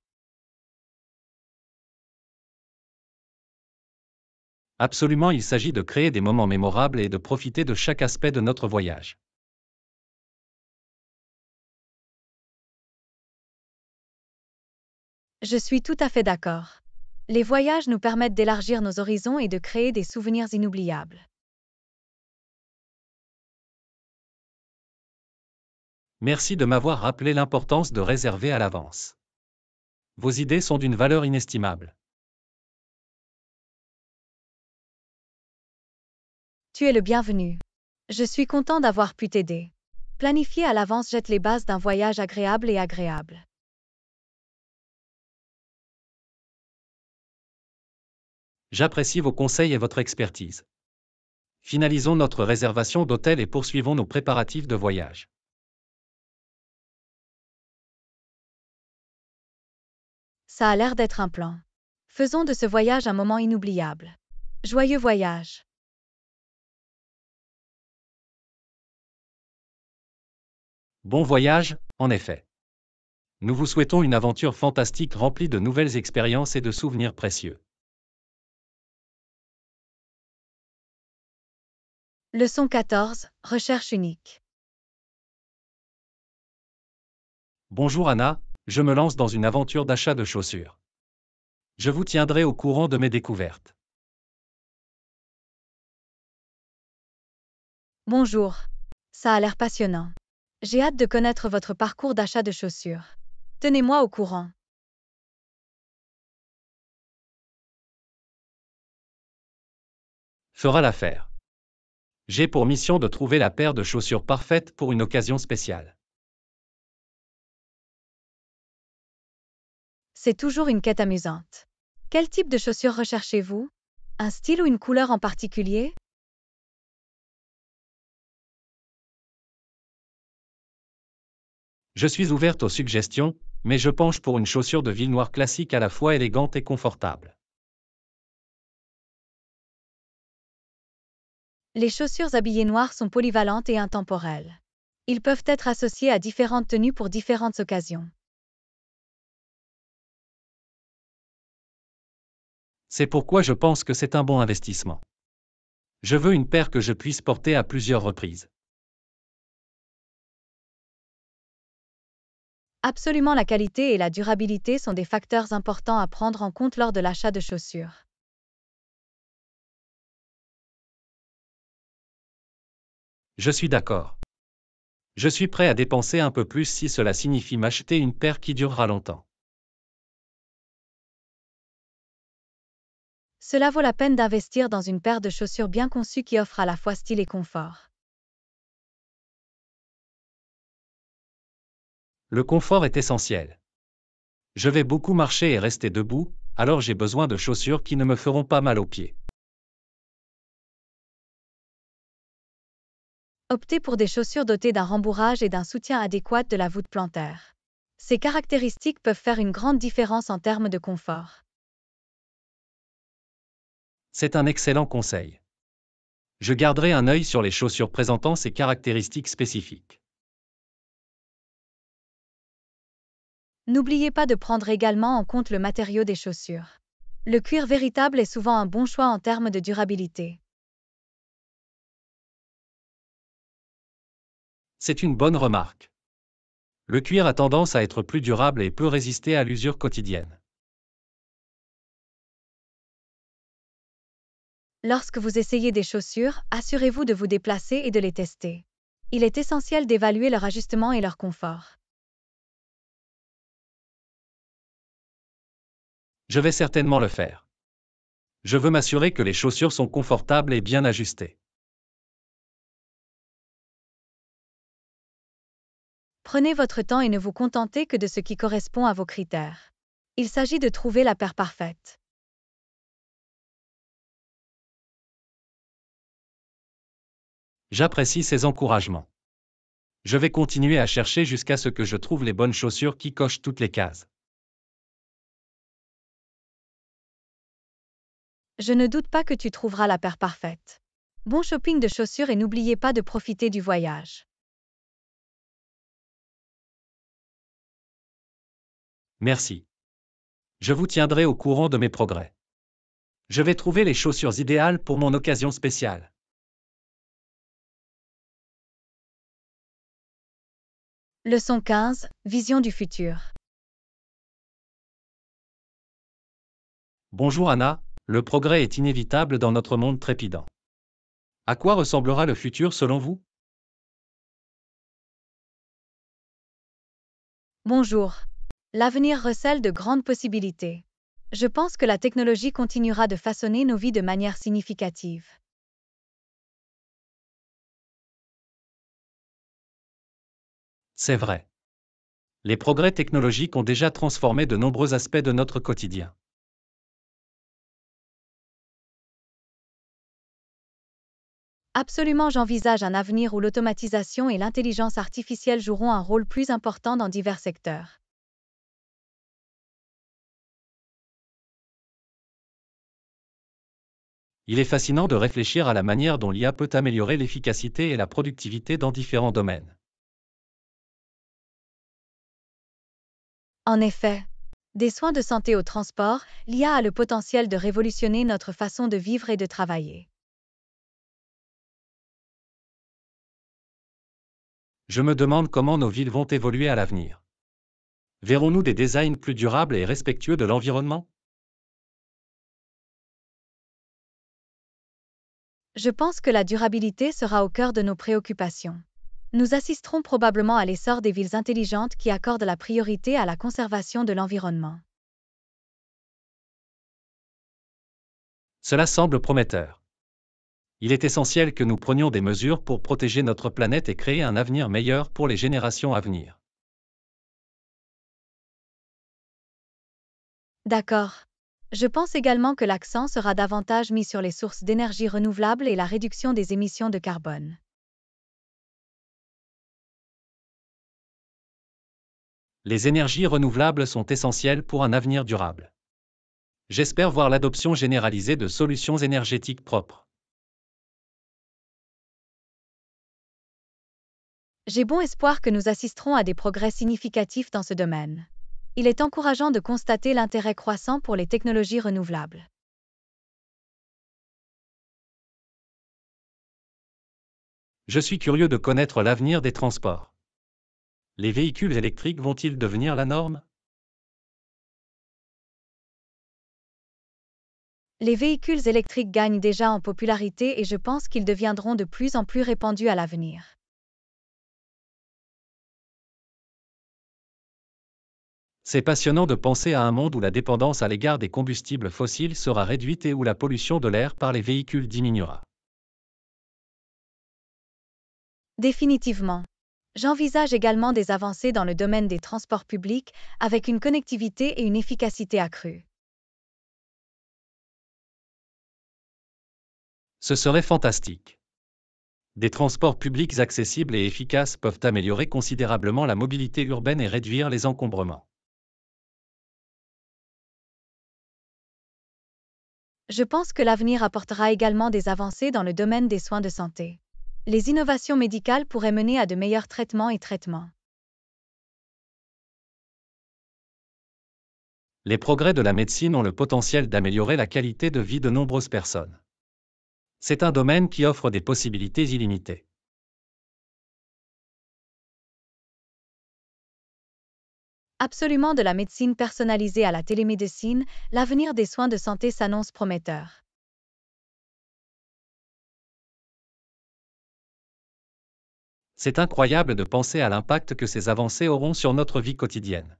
Absolument, il s'agit de créer des moments mémorables et de profiter de chaque aspect de notre voyage. Je suis tout à fait d'accord. Les voyages nous permettent d'élargir nos horizons et de créer des souvenirs inoubliables. Merci de m'avoir rappelé l'importance de réserver à l'avance. Vos idées sont d'une valeur inestimable. Tu es le bienvenu. Je suis content d'avoir pu t'aider. Planifier à l'avance jette les bases d'un voyage agréable et agréable. J'apprécie vos conseils et votre expertise. Finalisons notre réservation d'hôtel et poursuivons nos préparatifs de voyage. Ça a l'air d'être un plan. Faisons de ce voyage un moment inoubliable. Joyeux voyage! Bon voyage, en effet. Nous vous souhaitons une aventure fantastique remplie de nouvelles expériences et de souvenirs précieux. Leçon quatorze, recherche unique. Bonjour Anna, je me lance dans une aventure d'achat de chaussures. Je vous tiendrai au courant de mes découvertes. Bonjour, ça a l'air passionnant. J'ai hâte de connaître votre parcours d'achat de chaussures. Tenez-moi au courant. Fera l'affaire. J'ai pour mission de trouver la paire de chaussures parfaite pour une occasion spéciale. C'est toujours une quête amusante. Quel type de chaussures recherchez-vous? Un style ou une couleur en particulier? Je suis ouverte aux suggestions, mais je penche pour une chaussure de ville noire classique à la fois élégante et confortable. Les chaussures habillées noires sont polyvalentes et intemporelles. Ils peuvent être associés à différentes tenues pour différentes occasions. C'est pourquoi je pense que c'est un bon investissement. Je veux une paire que je puisse porter à plusieurs reprises. Absolument, la qualité et la durabilité sont des facteurs importants à prendre en compte lors de l'achat de chaussures. Je suis d'accord. Je suis prêt à dépenser un peu plus si cela signifie m'acheter une paire qui durera longtemps. Cela vaut la peine d'investir dans une paire de chaussures bien conçues qui offre à la fois style et confort. Le confort est essentiel. Je vais beaucoup marcher et rester debout, alors j'ai besoin de chaussures qui ne me feront pas mal aux pieds. Optez pour des chaussures dotées d'un rembourrage et d'un soutien adéquat de la voûte plantaire. Ces caractéristiques peuvent faire une grande différence en termes de confort. C'est un excellent conseil. Je garderai un œil sur les chaussures présentant ces caractéristiques spécifiques. N'oubliez pas de prendre également en compte le matériau des chaussures. Le cuir véritable est souvent un bon choix en termes de durabilité. C'est une bonne remarque. Le cuir a tendance à être plus durable et peut résister à l'usure quotidienne. Lorsque vous essayez des chaussures, assurez-vous de vous déplacer et de les tester. Il est essentiel d'évaluer leur ajustement et leur confort. Je vais certainement le faire. Je veux m'assurer que les chaussures sont confortables et bien ajustées. Prenez votre temps et ne vous contentez que de ce qui correspond à vos critères. Il s'agit de trouver la paire parfaite. J'apprécie ces encouragements. Je vais continuer à chercher jusqu'à ce que je trouve les bonnes chaussures qui cochent toutes les cases. Je ne doute pas que tu trouveras la paire parfaite. Bon shopping de chaussures et n'oubliez pas de profiter du voyage. Merci. Je vous tiendrai au courant de mes progrès. Je vais trouver les chaussures idéales pour mon occasion spéciale. Leçon quinze, vision du futur. Bonjour Anna, le progrès est inévitable dans notre monde trépidant. À quoi ressemblera le futur selon vous? Bonjour. L'avenir recèle de grandes possibilités. Je pense que la technologie continuera de façonner nos vies de manière significative. C'est vrai. Les progrès technologiques ont déjà transformé de nombreux aspects de notre quotidien. Absolument, j'envisage un avenir où l'automatisation et l'intelligence artificielle joueront un rôle plus important dans divers secteurs. Il est fascinant de réfléchir à la manière dont l'I A peut améliorer l'efficacité et la productivité dans différents domaines. En effet, des soins de santé au transport, l'I A a le potentiel de révolutionner notre façon de vivre et de travailler. Je me demande comment nos villes vont évoluer à l'avenir. Verrons-nous des designs plus durables et respectueux de l'environnement? Je pense que la durabilité sera au cœur de nos préoccupations. Nous assisterons probablement à l'essor des villes intelligentes qui accordent la priorité à la conservation de l'environnement. Cela semble prometteur. Il est essentiel que nous prenions des mesures pour protéger notre planète et créer un avenir meilleur pour les générations à venir. D'accord. Je pense également que l'accent sera davantage mis sur les sources d'énergie renouvelable et la réduction des émissions de carbone. Les énergies renouvelables sont essentielles pour un avenir durable. J'espère voir l'adoption généralisée de solutions énergétiques propres. J'ai bon espoir que nous assisterons à des progrès significatifs dans ce domaine. Il est encourageant de constater l'intérêt croissant pour les technologies renouvelables. Je suis curieux de connaître l'avenir des transports. Les véhicules électriques vont-ils devenir la norme? Les véhicules électriques gagnent déjà en popularité et je pense qu'ils deviendront de plus en plus répandus à l'avenir. C'est passionnant de penser à un monde où la dépendance à l'égard des combustibles fossiles sera réduite et où la pollution de l'air par les véhicules diminuera. Définitivement. J'envisage également des avancées dans le domaine des transports publics, avec une connectivité et une efficacité accrues. Ce serait fantastique. Des transports publics accessibles et efficaces peuvent améliorer considérablement la mobilité urbaine et réduire les encombrements. Je pense que l'avenir apportera également des avancées dans le domaine des soins de santé. Les innovations médicales pourraient mener à de meilleurs traitements et traitements. Les progrès de la médecine ont le potentiel d'améliorer la qualité de vie de nombreuses personnes. C'est un domaine qui offre des possibilités illimitées. Absolument, de la médecine personnalisée à la télémédecine, l'avenir des soins de santé s'annonce prometteur. C'est incroyable de penser à l'impact que ces avancées auront sur notre vie quotidienne.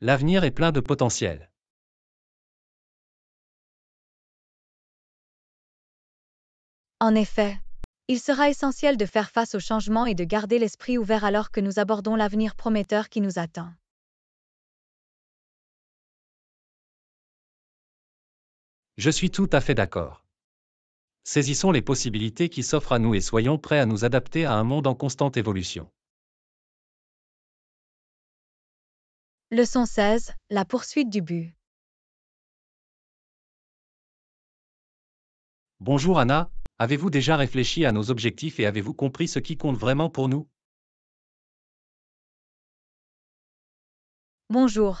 L'avenir est plein de potentiel. En effet, il sera essentiel de faire face aux changements et de garder l'esprit ouvert alors que nous abordons l'avenir prometteur qui nous attend. Je suis tout à fait d'accord. Saisissons les possibilités qui s'offrent à nous et soyons prêts à nous adapter à un monde en constante évolution. Leçon seize, la poursuite du but. Bonjour Anna, Avez-vous déjà réfléchi à nos objectifs et avez-vous compris ce qui compte vraiment pour nous? Bonjour.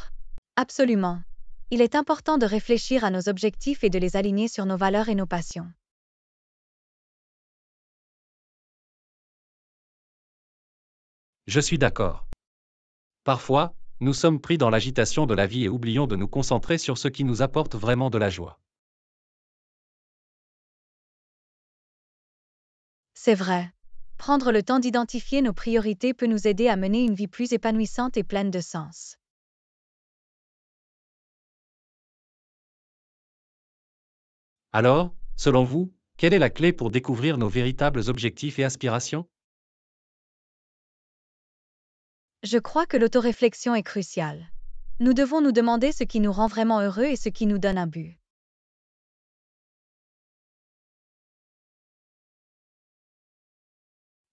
Absolument. Il est important de réfléchir à nos objectifs et de les aligner sur nos valeurs et nos passions. Je suis d'accord. Parfois, nous sommes pris dans l'agitation de la vie et oublions de nous concentrer sur ce qui nous apporte vraiment de la joie. C'est vrai. Prendre le temps d'identifier nos priorités peut nous aider à mener une vie plus épanouissante et pleine de sens. Alors, selon vous, quelle est la clé pour découvrir nos véritables objectifs et aspirations? Je crois que l'autoréflexion est cruciale. Nous devons nous demander ce qui nous rend vraiment heureux et ce qui nous donne un but.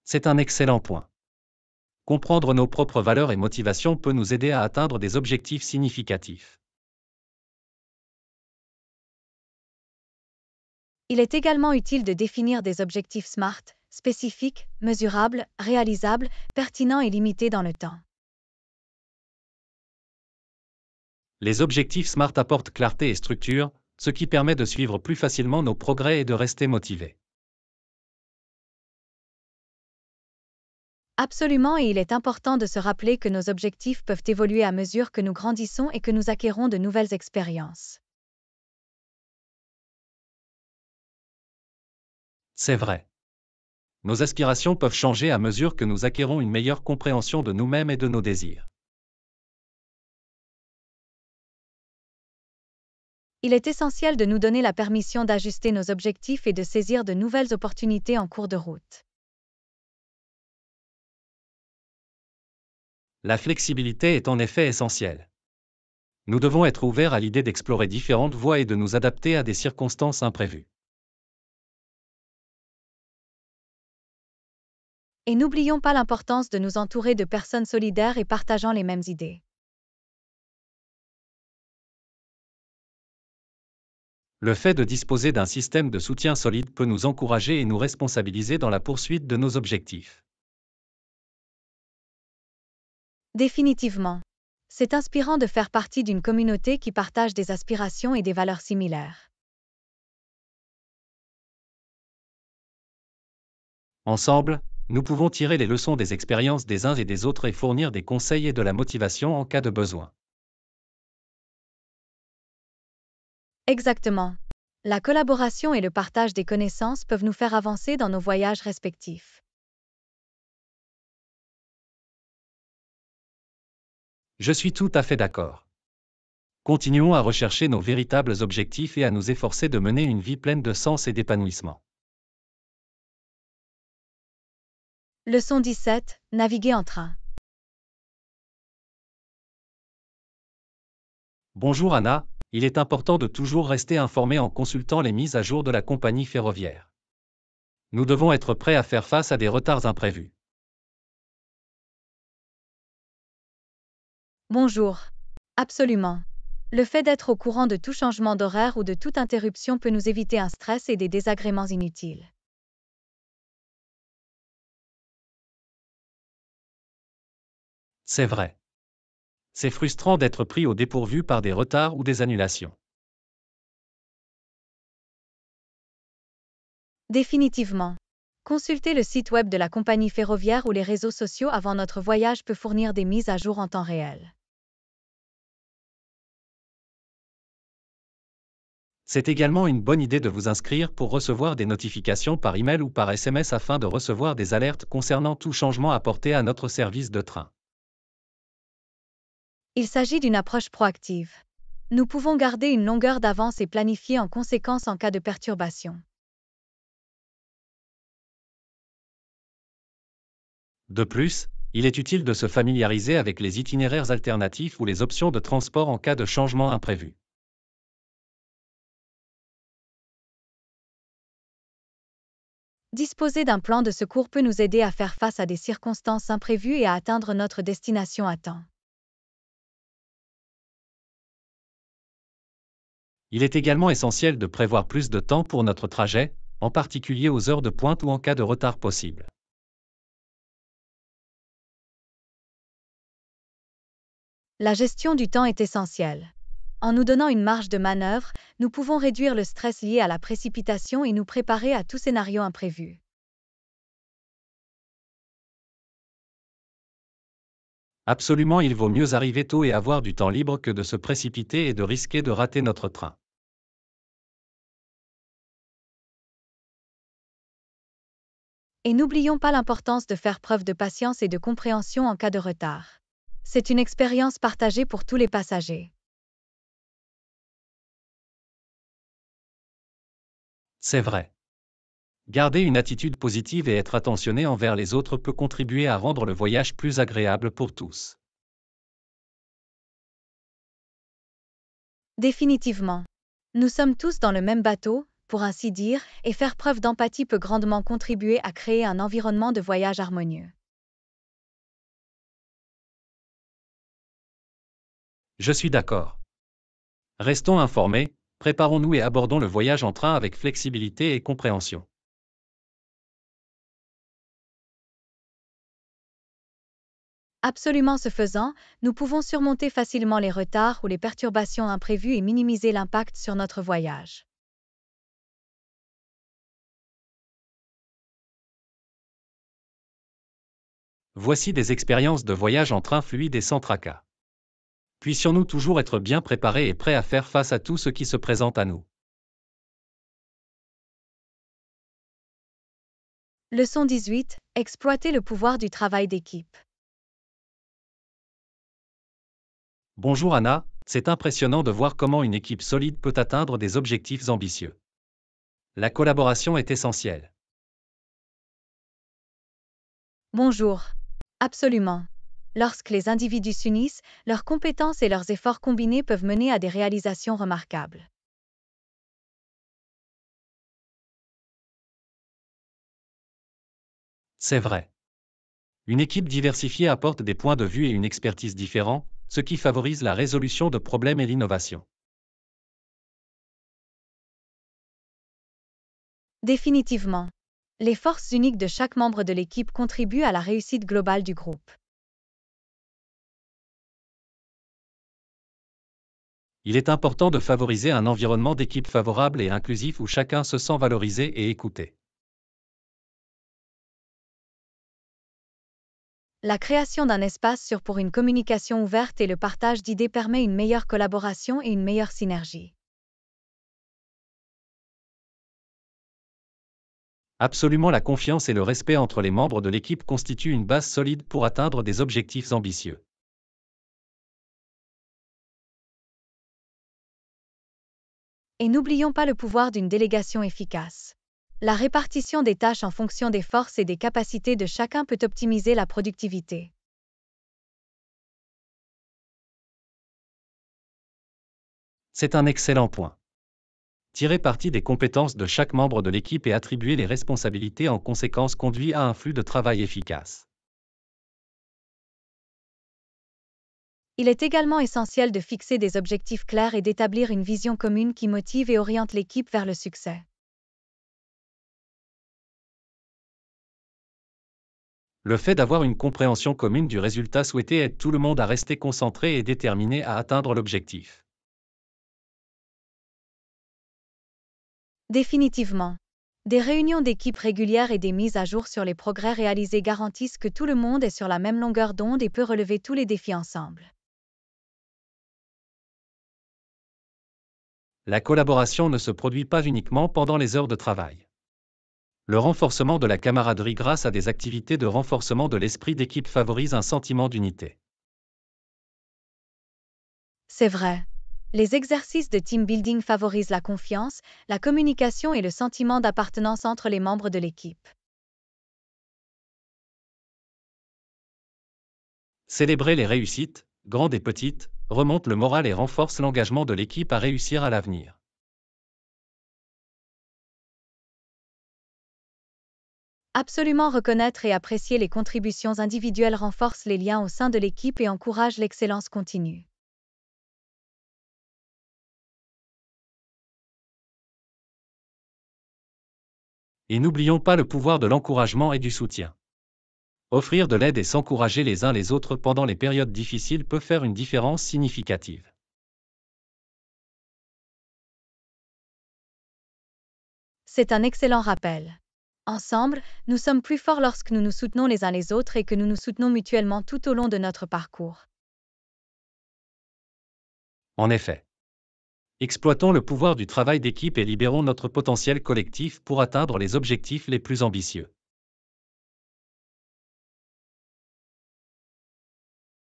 C'est un excellent point. Comprendre nos propres valeurs et motivations peut nous aider à atteindre des objectifs significatifs. Il est également utile de définir des objectifs SMART, spécifiques, mesurables, réalisables, pertinents et limités dans le temps. Les objectifs SMART apportent clarté et structure, ce qui permet de suivre plus facilement nos progrès et de rester motivés. Absolument, et il est important de se rappeler que nos objectifs peuvent évoluer à mesure que nous grandissons et que nous acquérons de nouvelles expériences. C'est vrai. Nos aspirations peuvent changer à mesure que nous acquérons une meilleure compréhension de nous-mêmes et de nos désirs. Il est essentiel de nous donner la permission d'ajuster nos objectifs et de saisir de nouvelles opportunités en cours de route. La flexibilité est en effet essentielle. Nous devons être ouverts à l'idée d'explorer différentes voies et de nous adapter à des circonstances imprévues. Et n'oublions pas l'importance de nous entourer de personnes solidaires et partageant les mêmes idées. Le fait de disposer d'un système de soutien solide peut nous encourager et nous responsabiliser dans la poursuite de nos objectifs. Définitivement. C'est inspirant de faire partie d'une communauté qui partage des aspirations et des valeurs similaires. Ensemble, nous pouvons tirer les leçons des expériences des uns et des autres et fournir des conseils et de la motivation en cas de besoin. Exactement. La collaboration et le partage des connaissances peuvent nous faire avancer dans nos voyages respectifs. Je suis tout à fait d'accord. Continuons à rechercher nos véritables objectifs et à nous efforcer de mener une vie pleine de sens et d'épanouissement. Leçon dix-sept. Naviguer en train. Bonjour Anna, il est important de toujours rester informé en consultant les mises à jour de la compagnie ferroviaire. Nous devons être prêts à faire face à des retards imprévus. Bonjour. Absolument. Le fait d'être au courant de tout changement d'horaire ou de toute interruption peut nous éviter un stress et des désagréments inutiles. C'est vrai. C'est frustrant d'être pris au dépourvu par des retards ou des annulations. Définitivement. Consulter le site web de la compagnie ferroviaire ou les réseaux sociaux avant notre voyage peut fournir des mises à jour en temps réel. C'est également une bonne idée de vous inscrire pour recevoir des notifications par email ou par S M S afin de recevoir des alertes concernant tout changement apporté à notre service de train. Il s'agit d'une approche proactive. Nous pouvons garder une longueur d'avance et planifier en conséquence en cas de perturbation. De plus, il est utile de se familiariser avec les itinéraires alternatifs ou les options de transport en cas de changement imprévu. Disposer d'un plan de secours peut nous aider à faire face à des circonstances imprévues et à atteindre notre destination à temps. Il est également essentiel de prévoir plus de temps pour notre trajet, en particulier aux heures de pointe ou en cas de retard possible. La gestion du temps est essentielle. En nous donnant une marge de manœuvre, nous pouvons réduire le stress lié à la précipitation et nous préparer à tout scénario imprévu. Absolument, il vaut mieux arriver tôt et avoir du temps libre que de se précipiter et de risquer de rater notre train. Et n'oublions pas l'importance de faire preuve de patience et de compréhension en cas de retard. C'est une expérience partagée pour tous les passagers. C'est vrai. Garder une attitude positive et être attentionné envers les autres peut contribuer à rendre le voyage plus agréable pour tous. Définitivement. Nous sommes tous dans le même bateau, pour ainsi dire, et faire preuve d'empathie peut grandement contribuer à créer un environnement de voyage harmonieux. Je suis d'accord. Restons informés, préparons-nous et abordons le voyage en train avec flexibilité et compréhension. Absolument, ce faisant, nous pouvons surmonter facilement les retards ou les perturbations imprévues et minimiser l'impact sur notre voyage. Voici des expériences de voyage en train fluides et sans tracas. Puissions-nous toujours être bien préparés et prêts à faire face à tout ce qui se présente à nous. Leçon dix-huit. Exploiter le pouvoir du travail d'équipe. Bonjour Anna, c'est impressionnant de voir comment une équipe solide peut atteindre des objectifs ambitieux. La collaboration est essentielle. Bonjour. Absolument. Lorsque les individus s'unissent, leurs compétences et leurs efforts combinés peuvent mener à des réalisations remarquables. C'est vrai. Une équipe diversifiée apporte des points de vue et une expertise différents, ce qui favorise la résolution de problèmes et l'innovation. Définitivement. Les forces uniques de chaque membre de l'équipe contribuent à la réussite globale du groupe. Il est important de favoriser un environnement d'équipe favorable et inclusif où chacun se sent valorisé et écouté. La création d'un espace sûr pour une communication ouverte et le partage d'idées permet une meilleure collaboration et une meilleure synergie. Absolument, la confiance et le respect entre les membres de l'équipe constituent une base solide pour atteindre des objectifs ambitieux. Et n'oublions pas le pouvoir d'une délégation efficace. La répartition des tâches en fonction des forces et des capacités de chacun peut optimiser la productivité. C'est un excellent point. Tirer parti des compétences de chaque membre de l'équipe et attribuer les responsabilités en conséquence conduit à un flux de travail efficace. Il est également essentiel de fixer des objectifs clairs et d'établir une vision commune qui motive et oriente l'équipe vers le succès. Le fait d'avoir une compréhension commune du résultat souhaité aide tout le monde à rester concentré et déterminé à atteindre l'objectif. Définitivement. Des réunions d'équipe régulières et des mises à jour sur les progrès réalisés garantissent que tout le monde est sur la même longueur d'onde et peut relever tous les défis ensemble. La collaboration ne se produit pas uniquement pendant les heures de travail. Le renforcement de la camaraderie grâce à des activités de renforcement de l'esprit d'équipe favorise un sentiment d'unité. C'est vrai. Les exercices de team building favorisent la confiance, la communication et le sentiment d'appartenance entre les membres de l'équipe. Célébrer les réussites, grandes et petites, remonte le moral et renforce l'engagement de l'équipe à réussir à l'avenir. Absolument, reconnaître et apprécier les contributions individuelles renforce les liens au sein de l'équipe et encourage l'excellence continue. Et n'oublions pas le pouvoir de l'encouragement et du soutien. Offrir de l'aide et s'encourager les uns les autres pendant les périodes difficiles peut faire une différence significative. C'est un excellent rappel. Ensemble, nous sommes plus forts lorsque nous nous soutenons les uns les autres et que nous nous soutenons mutuellement tout au long de notre parcours. En effet. Exploitons le pouvoir du travail d'équipe et libérons notre potentiel collectif pour atteindre les objectifs les plus ambitieux.